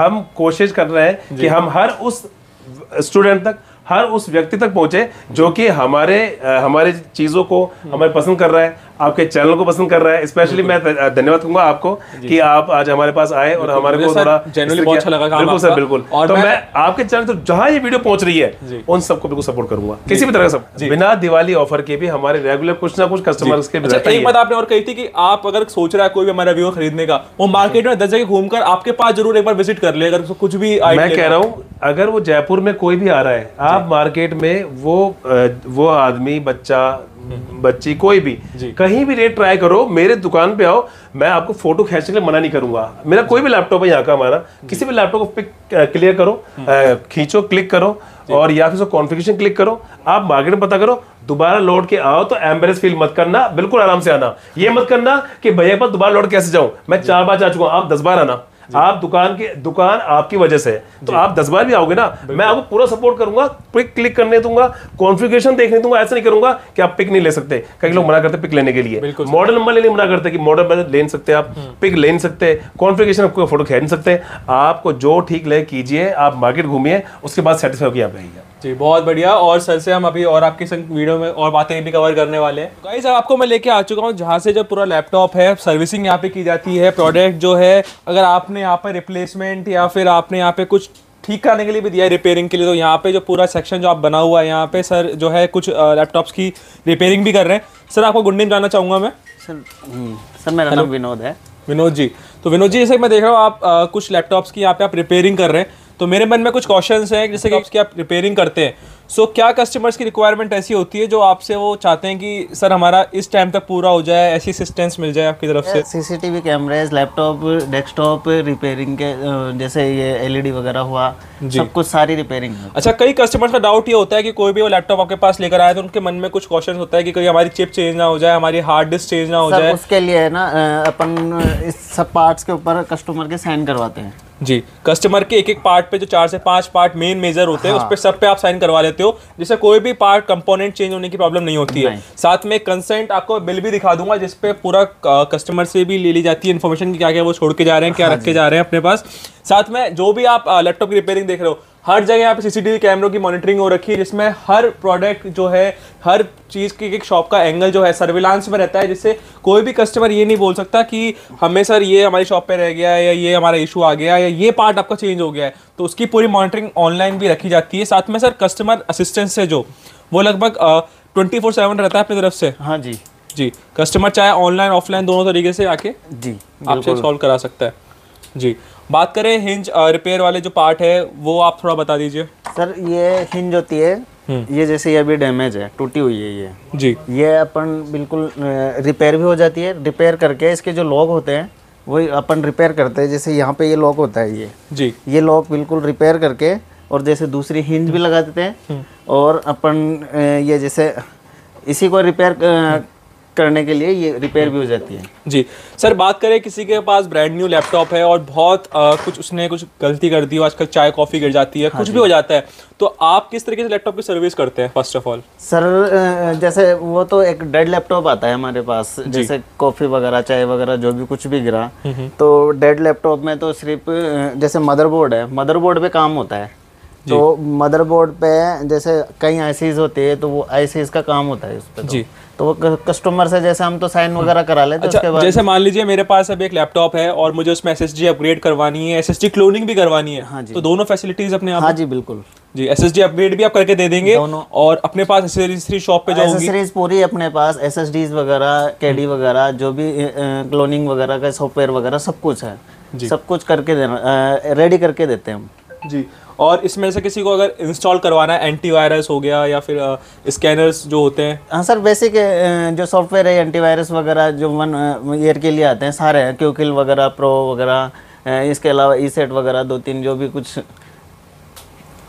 हम कोशिश कर रहे हैं कि हम हर उस स्टूडेंट तक, हर उस व्यक्ति तक पहुंचे जो कि हमारे चीज़ों को हमारे पसंद कर रहा है, आपके चैनल को पसंद कर रहा है। स्पेशली मैं धन्यवाद दूंगा आपको कि आप आज हमारे पास आए और हमारे को थोड़ा बहुत अच्छा लगा। बिल्कुल सर, बिल्कुल। और तो मैं आपके चैनल तो जहाँ ये वीडियो पहुंच रही है, उन सबको बिल्कुल सपोर्ट करूंगा किसी भी तरह का सब। बिना दिवाली ऑफर के भी हमारे रेगुलर कुछ ना कुछ कस्टमर्स के एक बात आपने और कही थी कि आप अगर सोच रहा है कोई भी हमारा व्यूअर खरीदने का, वो मार्केट में 10 जगह घूमकर आपके पास जरूर एक बार विजिट कर ले, अगर कुछ भी। मैं कह रहा हूँ अगर वो जयपुर में कोई भी आ रहा है, आप मार्केट में वो आदमी, बच्चा, बच्ची, कोई भी कहीं भी रेट ट्राई करो, मेरे दुकान पे आओ, मैं आपको फोटो खींचने के लिए मना नहीं करूंगा। मेरा कोई भी लैपटॉप है यहाँ का, हमारा किसी भी लैपटॉप को क्लियर करो, खींचो, क्लिक करो, और या फिर कॉन्फ़िगरेशन क्लिक करो, आप मार्केट में पता करो, दोबारा लौट के आओ तो एम्बेरेस फील मत करना, बिल्कुल आराम से आना। ये मत करना कि भैया पर दोबारा लौट कैसे जाऊँ, मैं 4 बार जा चुका हूँ, आप 10 बार आना। आप दुकान आपकी वजह से है, तो आप 10 बार भी आओगे ना, मैं आपको पूरा सपोर्ट करूंगा, पिक क्लिक करने दूंगा, कॉन्फ़िगरेशन देखने दूंगा, ऐसा नहीं करूंगा कि आप पिक नहीं ले सकते। कई लोग मना करते पिक लेने के लिए, मॉडल नंबर लेने मना करते कि मॉडल नंबर ले सकते, आप पिक ले नहीं सकते, कॉन्फ़िगरेशन आपको फोटो खींच नहीं सकते। आपको जो ठीक लगे कीजिए, आप मार्केट घूमिए, उसके बाद सेटिस्फाई होकर आप आइएगा। जी, बहुत बढ़िया। और सर से हम अभी और आपके संग वीडियो में और बातें भी कवर करने वाले हैं। गाइस, आपको मैं लेके आ चुका हूँ जहाँ से जो पूरा लैपटॉप है, सर्विसिंग यहाँ पे की जाती है, प्रोडक्ट जो है, अगर आपने यहाँ पे रिप्लेसमेंट या फिर आपने यहाँ पे कुछ ठीक कराने के लिए भी दिया है, रिपेयरिंग के लिए। तो यहाँ पे जो पूरा सेक्शन जो आप बना हुआ है, यहाँ पे सर जो है कुछ लैपटॉप्स की रिपेयरिंग भी कर रहे हैं। सर आपको गुड नेम जानना चाहूँगा मैं। सर मेरा नाम विनोद है। विनोद जी, तो विनोद जी जैसे मैं देख रहा हूँ आप कुछ लैपटॉप्स की यहाँ पे आप रिपेयरिंग कर रहे हैं, तो मेरे मन में कुछ क्वेश्चंस हैं जैसे कि आप रिपेयरिंग करते हैं, सो क्या कस्टमर्स की रिक्वायरमेंट ऐसी होती है जो आपसे वो चाहते हैं कि सर हमारा इस टाइम तक पूरा हो जाए, ऐसी असिस्टेंस मिल जाए आपकी तरफ से? CCTV cameras, laptop, desktop repairing के, जैसे ये एलईडी वगैरह हुआ, सब कुछ सारी रिपेयरिंग। अच्छा, कई कस्टमर्स का डाउट ये होता है कि कोई भी वो लैपटॉप आपके पास लेकर आए तो उनके मन में कुछ क्वेश्चन होता है कि कहीं हमारी चिप चेंज ना हो जाए, हमारी हार्ड डिस्क चेंज ना हो जाए। उसके लिए है ना, अपन इस सब पार्ट्स के ऊपर कस्टमर के साइन करवाते हैं जी। कस्टमर के एक एक पार्ट पे जो 4 से 5 पार्ट मेन मेजर होते हैं, उस पे सब पे आप साइन करवा लेते हो, जिससे कोई भी पार्ट कंपोनेंट चेंज होने की प्रॉब्लम नहीं होती है। साथ में कंसेंट आपको बिल भी दिखा दूंगा जिसपे पूरा कस्टमर से भी ले ली जाती है इन्फॉर्मेशन कि क्या क्या वो छोड़ के जा रहे हैं, क्या रख के जा रहे हैं अपने पास। साथ में जो भी आप लैपटॉप की रिपेयरिंग देख रहे हो, हर जगह यहाँ पे सीसीटीवी कैमरों की मॉनिटरिंग हो रखी है, जिसमें हर प्रोडक्ट जो है, हर चीज़ की एक शॉप का एंगल जो है सर्विलांस में रहता है, जिससे कोई भी कस्टमर ये नहीं बोल सकता कि हमें सर ये हमारी शॉप पे रह गया है, या ये हमारा इशू आ गया है, या ये पार्ट आपका चेंज हो गया है। तो उसकी पूरी मॉनिटरिंग ऑनलाइन भी रखी जाती है। साथ में सर कस्टमर असिस्टेंस है जो वो लगभग 24/7 रहता है अपनी तरफ से। हाँ जी जी, कस्टमर चाहे ऑनलाइन ऑफलाइन दोनों तरीके से आके जी आपसे सॉल्व करा सकता है जी। बात करें हिंज रिपेयर वाले जो पार्ट है वो आप थोड़ा बता दीजिए। सर ये हिंज होती है, ये जैसे ये अभी डैमेज है, टूटी हुई है ये जी, ये अपन बिल्कुल रिपेयर भी हो जाती है। रिपेयर करके इसके जो लॉक होते हैं वही अपन रिपेयर करते हैं। जैसे यहाँ पे ये लॉक होता है ये जी, ये लॉक बिल्कुल रिपेयर करके और जैसे दूसरी हिंज भी लगा देते हैं, और अपन ये जैसे इसी को रिपेयर करने के लिए ये रिपेयर भी हो जाती है जी। सर बात करें किसी के पास ब्रांड न्यू लैपटॉप है और बहुत कुछ उसने कुछ गलती कर दी हो, आजकल चाय कॉफ़ी गिर जाती है, कुछ भी हो जाता है, तो आप किस तरीके से लैपटॉप की सर्विस करते हैं फर्स्ट ऑफ ऑल? सर जैसे वो तो एक डेड लैपटॉप आता है हमारे पास, जैसे कॉफ़ी वगैरह चाय वगैरह जो भी कुछ भी गिरा, तो डेड लैपटॉप में तो सिर्फ जैसे मदरबोर्ड है, मदरबोर्ड पे काम होता है, तो मदरबोर्ड पे जैसे कई आईसीज होते हैं तो वो आईसीज का काम होता है उस पर जी। तो वो कस्टमर से जैसे हम तो साइन वगैरह करा लेते हैं। अच्छा, उसके बाद जैसे मान लीजिए मेरे पास अभी एक लैपटॉप है और मुझे उसमें एसएसडी अपग्रेड करवानी है, एसएसडी क्लोनिंग भी करवानी है। हाँ जी, तो दोनों फैसिलिटीज अपने आप? हाँ जी बिल्कुल जी, एसएसडी अपग्रेड भी आप करके दे देंगे दोनों, और अपने पास एसेसरीज शॉप पे जाओगे, एसेसरीज पूरी अपने पास, एसएसडीज वगैरह, केडी वगैरह, जो भी क्लोनिंग वगैरह का सॉफ्टवेयर वगैरह सब कुछ है, सब कुछ करके देना, रेडी करके देते हैं हम जी। और इसमें से किसी को अगर इंस्टॉल करवाना है, एंटीवायरस हो गया या फिर स्कैनर्स जो होते हैं? हाँ सर, बेसिक जो सॉफ्टवेयर है एंटीवायरस वगैरह जो 1 ईयर के लिए आते हैं सारे हैं, क्यूकिल वगैरह, प्रो वगैरह, इसके अलावा ई सेट वगैरह 2-3 जो भी कुछ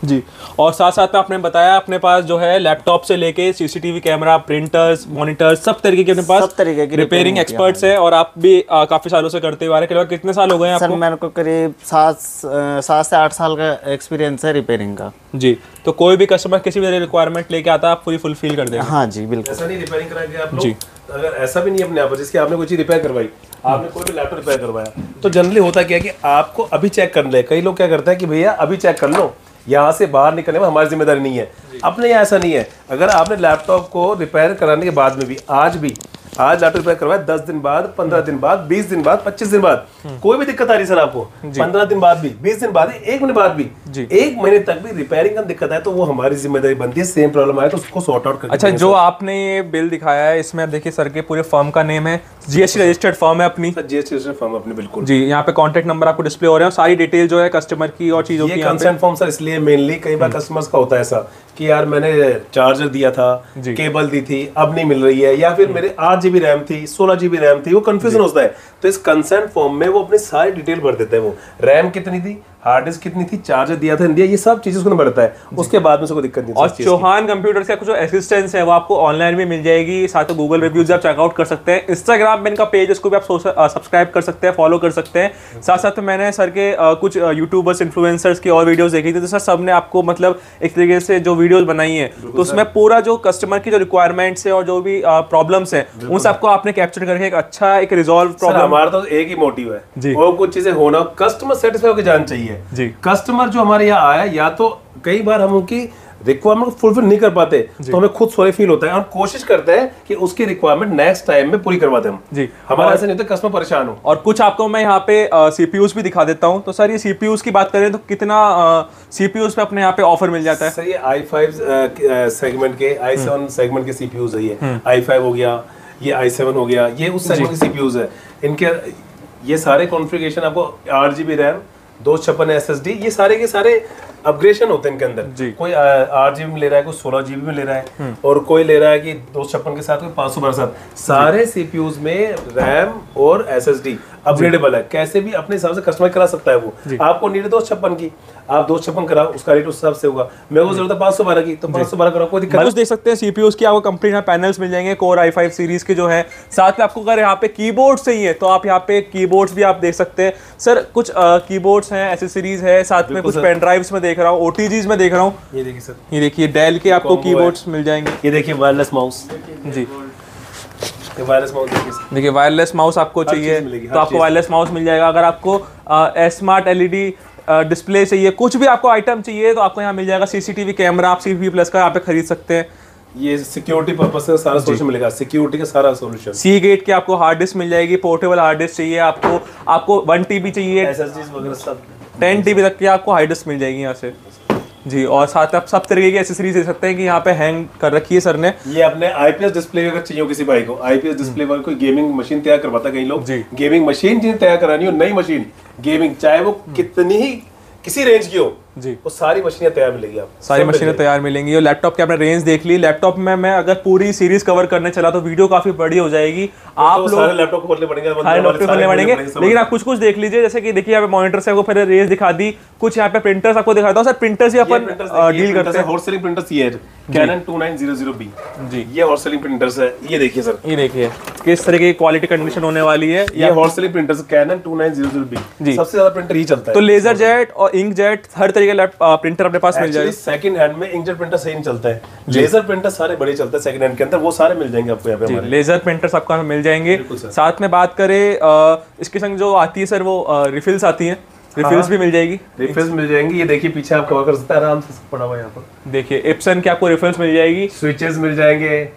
जी। और साथ साथ में आपने बताया अपने पास जो है लैपटॉप से लेके सीसीटीवी कैमरा, प्रिंटर्स, मॉनिटर्स, सब तरीके के अपने पास, सब तरीके की रिपेयरिंग एक्सपर्ट्स हैं, और आप भी काफ़ी सालों से करते हुए आ रहे हैं। कितने साल हो गए हैं सर आपको? मेरे को करीब 7 से 8 साल का एक्सपीरियंस है रिपेयरिंग का जी। तो कोई भी कस्टमर किसी भी रिक्वायरमेंट लेके आता है, आप पूरी फुलफिल कर देंगे? हाँ जी बिल्कुल। ऐसा नहीं रिपेयरिंग कराएंगे आप जी, अगर ऐसा भी नहीं अपने आप जिसकी आपने कोई चीज़ रिपेयर करवाई, आपने कोई भी लैपटॉप रिपेयर करवाया, तो जनरली होता क्या है कि आपको अभी चेक कर ले, कई लोग क्या करते हैं कि भैया अभी चेक कर लो, यहाँ से बाहर निकलने में हमारी जिम्मेदारी नहीं है। अपने यहाँ ऐसा नहीं है, अगर आपने लैपटॉप को रिपेयर कराने के बाद में भी आज लैपटॉप रिपेयर करवाया, 10 दिन बाद, 15 दिन बाद, 20 दिन बाद, 25 दिन बाद, कोई भी दिक्कत आ रही है सर आपको, 15 दिन बाद भी, 20 दिन बाद, 1 मिनट बाद भी, 1 महीने तक भी रिपेयरिंग का दिक्कत है, तो वो हमारी जिम्मेदारी बनती है। सेम प्रॉब्लम आया तो उसको सॉर्ट आउट कर। अच्छा, जो आपने ये बिल दिखाया है इसमें देखिए सर के पूरे फर्म का नेम है, जीएसटी रजिस्टर्ड फर्म है अपनी, जीएसटी रजिस्टर्ड फर्म अपनी बिल्कुल जी। यहाँ पे कॉन्टैक्ट नंबर आपको डिस्प्ले हो रहे हैं, सारी डिटेल जो है कस्टमर की और चीजों की। कंसर्न फॉर्म सर इसलिए मेनली कई बार कस्टमर्स का होता है ऐसा कि यार मैंने चार्जर दिया था, केबल दी थी, अब नहीं मिल रही है, या फिर मेरे 8 GB रैम थी, 16 GB रैम थी, वो कंफ्यूजन होता है। तो इस कंसर्न फॉर्म में वो अपनी सारी डिटेल भर देते हैं, वो रैम कितनी थी, हार्ड डिस्क कितनी थी, चार्जर दिया था इंडिया, ये सब चीजें उसको भरता है। उसके बाद में कोई दिक्कत नहीं। और चौहान कंप्यूटर्स का कुछ असिस्टेंस है वो आपको ऑनलाइन भी मिल जाएगी, साथ में गूगल रिव्यूज आप चेकआउट कर सकते हैं, इंस्टाग्राम में इनका पेज उसको भी आप सब्सक्राइब कर सकते हैं, फॉलो कर सकते हैं। साथ साथ मैंने सर के कुछ यूट्यूबर्स, इन्फ्लुएंसर्स की और वीडियोस देखी थी, तो सर सब ने आपको मतलब एक तरीके से जो वीडियोस बनाई है तो उसमें पूरा जो कस्टमर की जो रिक्वायरमेंट्स है और जो भी प्रॉब्लम्स है उन सबको आपने कैप्चर करके एक अच्छा एक रिजॉल्व प्रॉब्लम। हमारा तो एक ही मोटिव है जी, और कुछ चीजें होना कस्टमर सेटिस्फाई होकर जान चाहिए जी। कस्टमर जो हमारे यहाँ आया, या तो कई बार हम उनकी रिक्वायरमेंट को फुलफिल नहीं कर पाते तो हमें खुद सोरे फील होता है और कोशिश करते हैं कि उसकी रिक्वायरमेंट नेक्स्ट टाइम में पूरी करवाते हम। जी हमारा ऐसा नहीं होता कस्टमर परेशान हो। और कुछ आपको मैं यहाँ पे सीपीयूज भी दिखा देता हूँ। तो सर ये सीपीयूज की बात करें तो कितना सीपीयूज पे अपने यहाँ पे ऑफर मिल जाता है? सर ये i5 सेगमेंट के i7 सेगमेंट के सीपीयूज है, ये i5 हो गया, ये i7 हो गया, ये उस सेगमेंट के सीपीयूज है। इनके ये सारे कॉन्फ़िगरेशन आपको 8 GB रैम, 256 SSD, ये सारे के सारे अपग्रेडेशन होते हैं इनके अंदर। कोई 8 GB में ले रहा है, कोई 16 GB में ले रहा है और कोई ले रहा है कि 256 के साथ, कोई 500 के साथ। सारे सीपीयूज में रैम और SSD अपग्रेडेबल है, कैसे भी अपने हिसाब से कस्टमाइज करा सकता है वो। आपको नीड है 256 की, आप 256 कराओ, उसका रेट उस हिसाब से होगा। मेरे को जरूरत है 512 की, तो 512 कराओ, कोई दिक्कत। देख सकते हैं सीपीयूज की आपको कंप्लीट यहाँ पैनल्स मिल जाएंगे कोर i5 सीरीज के जो है। साथ में आपको अगर यहाँ पे कीबोर्ड चाहिए तो आप यहाँ पे कीबोर्ड्स भी आप देख सकते हैं। सर कुछ कीबोर्ड्स हैं, एसेसरीज है, साथ में कुछ पेन ड्राइव्स में देख रहा हूँ, OTGs में देख रहा हूँ। ये देखिए सर, ये देखिए डेल के आपको कीबोर्ड्स मिल जाएंगे। ये देखिए वायरलेस माउस, जी देखिए वायरलेस माउस आपको चाहिए तो आपको वायरलेस माउस मिल जाएगा। अगर आपको स्मार्ट LED डिस्प्ले चाहिए, कुछ भी आपको आइटम चाहिए तो आपको यहाँ मिल जाएगा। CCTV कैमरा आप CCTV+ का यहाँ पे खरीद सकते हैं। ये सिक्योरिटी पर्पस से सारा सोल्यूशन मिलेगा, सिक्योरिटी का सारा सोल्यूशन। Seagate की आपको हार्ड डिस्क मिल जाएगी, पोर्टेबल हार्ड डिस्क चाहिए आपको, आपको 1 TB चाहिए, SSDs वगैरह सब 10 TB तक की आपको हार्ड डिस्क मिल जाएगी यहाँ से। जी और साथ आप सब तरीके की एसेसरीज दे सकते हैं कि यहाँ पे हैंग कर रखी है सर ने। ये अपने IPS डिस्प्ले अगर चाहिए हो किसी भाई को, IPS डिस्प्ले वाले कोई गेमिंग मशीन तैयार करवाता है कई लोग, गेमिंग मशीन जिन्हें तैयार करानी हो, नई मशीन गेमिंग, चाहे वो कितनी ही किसी रेंज की हो, जी वो सारी मशीनें तैयार मिलेगी आप, सारी मशीनें तैयार मिलेंगी। और लैपटॉप की आपने रेंज देख ली। लैपटॉप में मैं अगर पूरी सीरीज कवर करने चला तो वीडियो काफी बड़ी हो जाएगी। आप लोग सारे लैपटॉप खोलने पड़ेंगे, लेकिन आप कुछ कुछ देख लीजिए। जैसे कि देखिए यहाँ पे मॉनिटर से आपको फिर रेंज दिखा दी, कुछ यहाँ पे प्रिंटर्स आपको दिखाता हूँ। सर प्रिंटर्स ही अपन डील करते हैं, होलसेलिंग प्रिंटर्स। ये Canon 2900B, जी ये होलसेलिंग प्रिंटर्स है। ये देखिए सर, ये देखिए किस तरह की क्वालिटी कंडीशन होने वाली है। ये होलसेलिंग प्रिंटर्स Canon 2900B, सबसे ज्यादा प्रिंटर ही चलता है। तो लेजर जेट और इंक जेट हर प्रिंटर अपने पास मिल जाएगा। सेकंड हैंड में इंकजेट प्रिंटर सही नहीं चलता है, लेजर प्रिंटर सारे बड़े चलते हैं सेकंड हैंड के अंदर, वो सारे मिल जाएंगे आपको यहाँ पे। लेजर प्रिंटर्स आपको मिल जाएंगे। साथ में बात करें इसके संग जो आती है सर वो रिफिल्स आती हैं, रिफिल्स भी मिल जाएगी, रिफिल्स मिल जाएंगी। ये देखिए पीछे आप कवर कर सकते हैं आराम से, पड़ा हुआ यहाँ पर। देखिए एप्सन की आपको रिफिल्स मिल जाएगी, स्विचेस मिल जाएंगे,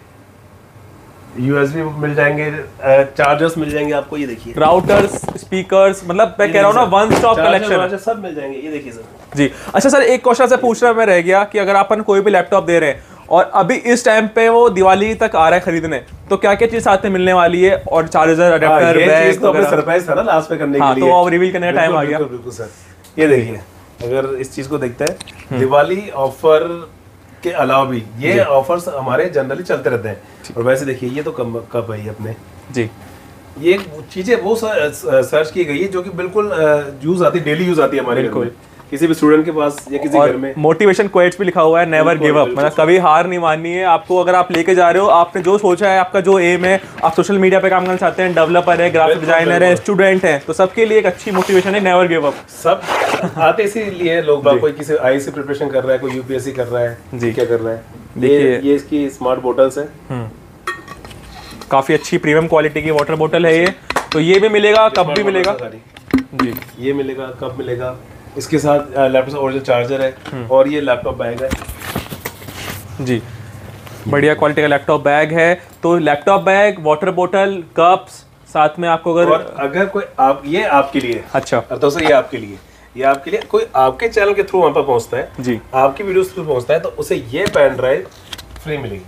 USB मिल जाएंगे, चार्जर्स मिल जाएंगे आपको। ये देखिए राउटर्स, स्पीकर्स, मतलब मैं कह रहा हूँ ना वन स्टॉप कलेक्शन सब मिल जाएंगे। ये देखिए सर, जी अच्छा सर एक क्वेश्चन से पूछना मैं रह गया कि अगर अपन कोई भी लैपटॉप दे रहे हैं और अभी इस टाइम पे वो दिवाली तक आ रहा है खरीदने, तो क्या क्या चीज साथ में मिलने वाली है? और चार्जर, अडैप्टर, बैग, तो सरप्राइज था ना लास्ट में करने के लिए, तो अब रिवील करने का टाइम आ गया। बिल्कुल सर, ये देखिए अगर इस चीज को देखते हैं दिवाली ऑफर के अलावा भी ये ऑफर्स हमारे जनरली चलते रहते हैं। और वैसे देखिए ये तो कब है अपने, जी ये चीजें वो सर्च की गई है जो कि बिल्कुल यूज आती, डेली यूज आती है हमारे घर में, किसी भी स्टूडेंट के पास या किसी घर में। मोटिवेशन क्वेट्स भी लिखा हुआ है, नेवर गिव अप, मतलब कभी हार नहीं माननी है आपको। अगर आप लेके जा रहे हो, आपने जो सोचा है, आपका जो एम है, आप सोशल मीडिया पे काम करना चाहते हैं, डेवलपर है, ग्राफिक डिजाइनर है, स्टूडेंट है, तो सबके लिए एक अच्छी मोटिवेशन है नेवर गिव अप। सब आते इसीलिए लोग, कोई किसी आई से प्रिपरेशन कर रहा है, कोई UPSC कर रहा है, जी क्या कर रहा है। देखिए ये इसकी स्मार्ट बॉटल्स है, काफी अच्छी प्रीमियम क्वालिटी की वाटर बॉटल है ये। तो ये भी मिलेगा, कप भी मिलेगा, जी ये मिलेगा, कप मिलेगा। इसके साथ लैपटॉप ओरिजिनल चार्जर है और ये लैपटॉप बैग है, जी बढ़िया क्वालिटी का लैपटॉप बैग है। तो लैपटॉप बैग, वाटर बोतल, कप्स, साथ में आपको अगर कोई आप ये आपके लिए, अच्छा तो सर ये आपके लिए, ये आपके लिए कोई आपके चैनल के थ्रू वहाँ पर पहुँचता है, जी आपकी वीडियोस थ्रू पहुँचता है, तो उसे ये पेन ड्राइव फ्री मिलेगी।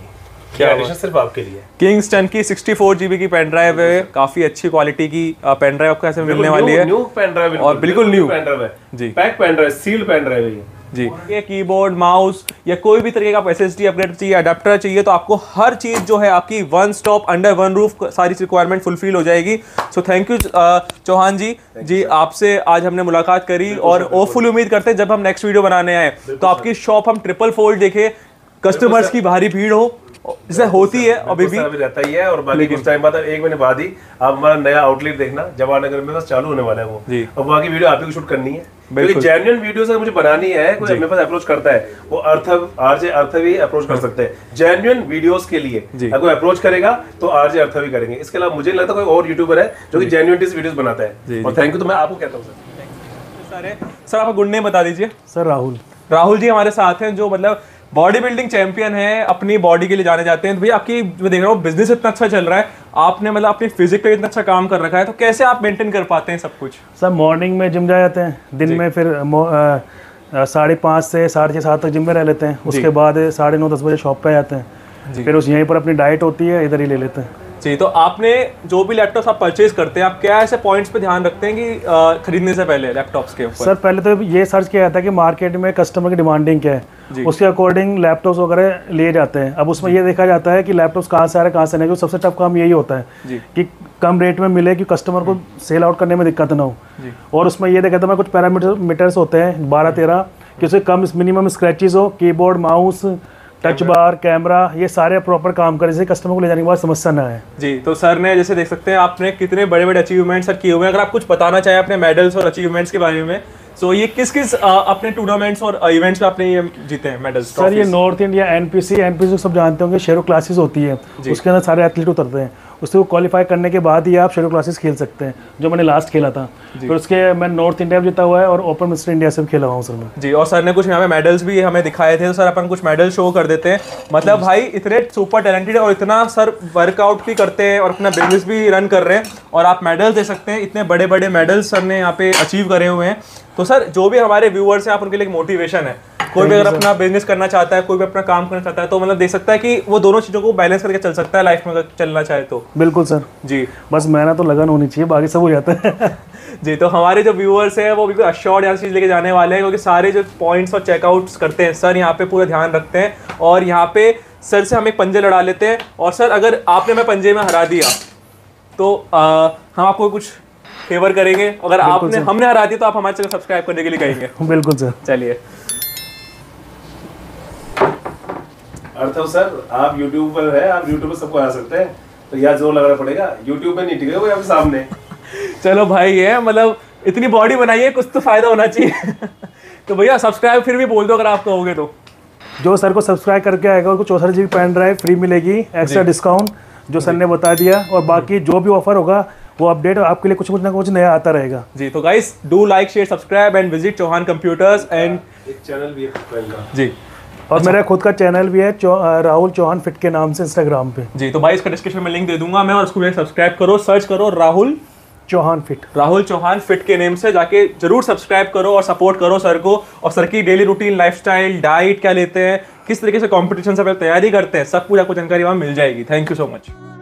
क्या एडिशन सिर्फ आपके लिए, किंगस्टन की 64 GB की पेन ड्राइव है, काफी अच्छी क्वालिटी की पेन ड्राइव आपको ऐसे मिलने वाली है। न्यू पेन ड्राइव और बिल्कुल न्यू पेन ड्राइव है, जी pack pen drive, sealed pen drive है जी। ये कीबोर्ड, माउस या कोई भी तरीके का SSD अपग्रेड चाहिए, अडेप्टर चाहिए, तो आपको हर चीज़ जो है आपकी one stop under one roof सारी रिक्वायरमेंट फुलफिल हो जाएगी। So thank you Chauhan ji, जी आपसे आज हमने मुलाकात करी और होपफुली उम्मीद करते हैं जब हम नेक्स्ट वीडियो बनाने आए तो आपकी शॉप हम 300 देखें, कस्टमर्स की भारी भीड़ हो, जैसे होती है अभी भी रहता ही है। और बाकी कुछ टाइम बाद, 1 महीने बाद ही आप हमारा नया आउटलेट देखना जवाहर नगर में बस चालू होने वाला है वो। अब बाकी वीडियो आप ही को शूट करनी है, क्योंकि जेन्युइन वीडियो से मुझे बनानी है। कोई अपने पास अप्रोच करता है, वो आरजे अर्थवी अप्रोच कर सकते हैं जेन्युइन वीडियोस के लिए। अगर कोई अप्रोच करेगा तो आरजे अर्थवी करेंगे, इसके अलावा मुझे नहीं लगता कोई और यूट्यूबर है जो कि जेन्युइन वीडियोस बनाता है। और थैंक यू तो मैं आपको कहता हूँ सर। सर आपका गुड नेम बता दीजिए। सर राहुल। राहुल जी हमारे साथ हैं, जो मतलब बॉडी बिल्डिंग चैंपियन है, अपनी बॉडी के लिए जाने जाते हैं। तो भैया आपकी मैं देख रहा हूँ बिजनेस इतना अच्छा चल रहा है, आपने मतलब अपनी फिजिक पे इतना अच्छा काम कर रखा है, तो कैसे आप मेंटेन कर पाते हैं सब कुछ? सर मॉर्निंग में जिम जा जाते हैं, दिन में फिर 5:30 से 6:30 तक जिम में रह लेते हैं, उसके बाद 9:30-10 बजे शॉप पे आते हैं, फिर उस यहीं पर अपनी डाइट होती है, इधर ही ले लेते हैं जी। तो आपने जो भी लैपटॉप्स आप परचेज करते हैं, आप क्या ऐसे पॉइंट्स पे ध्यान रखते हैं कि खरीदने से पहले लैपटॉप्स के ऊपर? सर पहले तो ये सर्च किया जाता है कि मार्केट में कस्टमर की डिमांडिंग क्या है, उसके अकॉर्डिंग लैपटॉप्स वगैरह लिए जाते हैं। अब उसमें ये देखा जाता है कि लैपटॉप्स कहाँ से आ रहे हैं, कहाँ से नहीं। जो सबसे टफ काम यही होता है कि कम रेट में मिले, कि कस्टमर को सेल आउट करने में दिक्कत ना हो। और उसमें ये देखा जाता है कुछ पैरामीटर्स होते हैं 12-13, कि उससे कम मिनिमम स्क्रैचेज हो, keyboard, mouse, touch bar, camera, ये सारे प्रॉपर काम करें, जैसे कस्टमर को ले जाने के बाद समस्या ना है जी। तो सर ने जैसे देख सकते हैं आपने कितने बड़े बड़े अचीवमेंट्स सर किए हुए हैं। अगर आप कुछ बताना चाहें अपने मेडल्स और अचीवमेंट्स के बारे में, तो ये किस किस अपने टूर्नामेंट्स और इवेंट्स में आपने ये जीते हैं मेडल्स? सर ये नॉर्थ इंडिया एनपीसी सब जानते होंगे, शेरो क्लासेस होती है, उसके अंदर सारे एथलीट उतरते हैं, उसको क्वालिफाई करने के बाद ही आप शेरो क्लासेस खेल सकते हैं, जो मैंने लास्ट खेला था। फिर उसके मैं नॉर्थ इंडिया में जीता हुआ है और ओपन मिस्टर इंडिया से भी खेला हुआ हूँ सर मैं जी। और सर ने कुछ यहाँ पे मेडल्स भी हमें दिखाए थे, तो सर अपन कुछ मेडल शो कर देते हैं। मतलब भाई इतने सुपर टैलेंटेड और इतना सर वर्कआउट भी करते हैं और अपना बिजनेस भी रन कर रहे हैं, और आप मेडल्स दे सकते हैं, इतने बड़े बड़े मेडल्स सर ने यहाँ पे अचीव करे हुए हैं। तो सर जो भी हमारे व्यूअर्स हैं, आप उनके लिए मोटिवेशन है, कोई भी अगर अपना बिजनेस करना चाहता है, कोई भी अपना काम करना चाहता है, तो मतलब देख सकता है कि वो दोनों चीज़ों को बैलेंस करके चल सकता है लाइफ में, अगर चलना चाहे तो। बिल्कुल सर जी, बस मेहनत तो लगन होनी चाहिए, बाकी सब हो जाता है जी। तो हमारे जो व्यूअर्स हैं वो बिल्कुल अश्योर्ड यहाँ चीज़ लेके जाने वाले हैं, क्योंकि सारे जो पॉइंट्स और चेकआउट्स करते हैं सर यहाँ पे पूरा ध्यान रखते हैं, और यहाँ पे सर से हम एक पंजे लड़ा लेते हैं। और सर अगर आपने मैं पंजे में हरा दिया तो हम आपको कुछ फेवर करेंगे, अगर आपने हमने हरा दिया तो आप हमारे चैनल सब्सक्राइब करने के लिए कहेंगे। बिल्कुल सर, चलिए। अर्थव सर आप YouTube पर है, आप YouTube पर सबको आ सकते हैं, तो यहाँ जोर लगाना पड़ेगा, YouTube पे नहीं टिके हुए आप सामने। चलो भाई ये मतलब इतनी बॉडी बनाइए, कुछ तो फायदा होना चाहिए। तो भैया सब्सक्राइब फिर भी बोल दो अगर आप कहोगे तो। जो सर को सब्सक्राइब करके आएगा उनको 64 GB पेन ड्राइव फ्री मिलेगी, एक्स्ट्रा डिस्काउंट जो सर ने बता दिया, और बाकी जो भी ऑफर होगा वो अपडेट आपके लिए कुछ ना कुछ नया आता रहेगा जी। तो guys do like, share, subscribe and visit Chauhan computers and channel भी जी। और अच्छा। मेरा खुद का चैनल भी है राहुल चौहान फिट के नाम से इंस्टाग्राम पे जी। तो भाई इसका डिस्क्रिप्शन में लिंक दे दूंगा मैं, और उसको भी सब्सक्राइब करो, सर्च करो राहुल चौहान फिट, राहुल चौहान फिट के नेम से जाके जरूर सब्सक्राइब करो और सपोर्ट करो सर को। और सर की डेली रूटीन, लाइफस्टाइल, डाइट क्या लेते हैं, किस तरीके से कॉम्पिटिशन से तैयारी करते हैं, सब पूरा आपको जानकारी वहाँ मिल जाएगी। Thank you so much.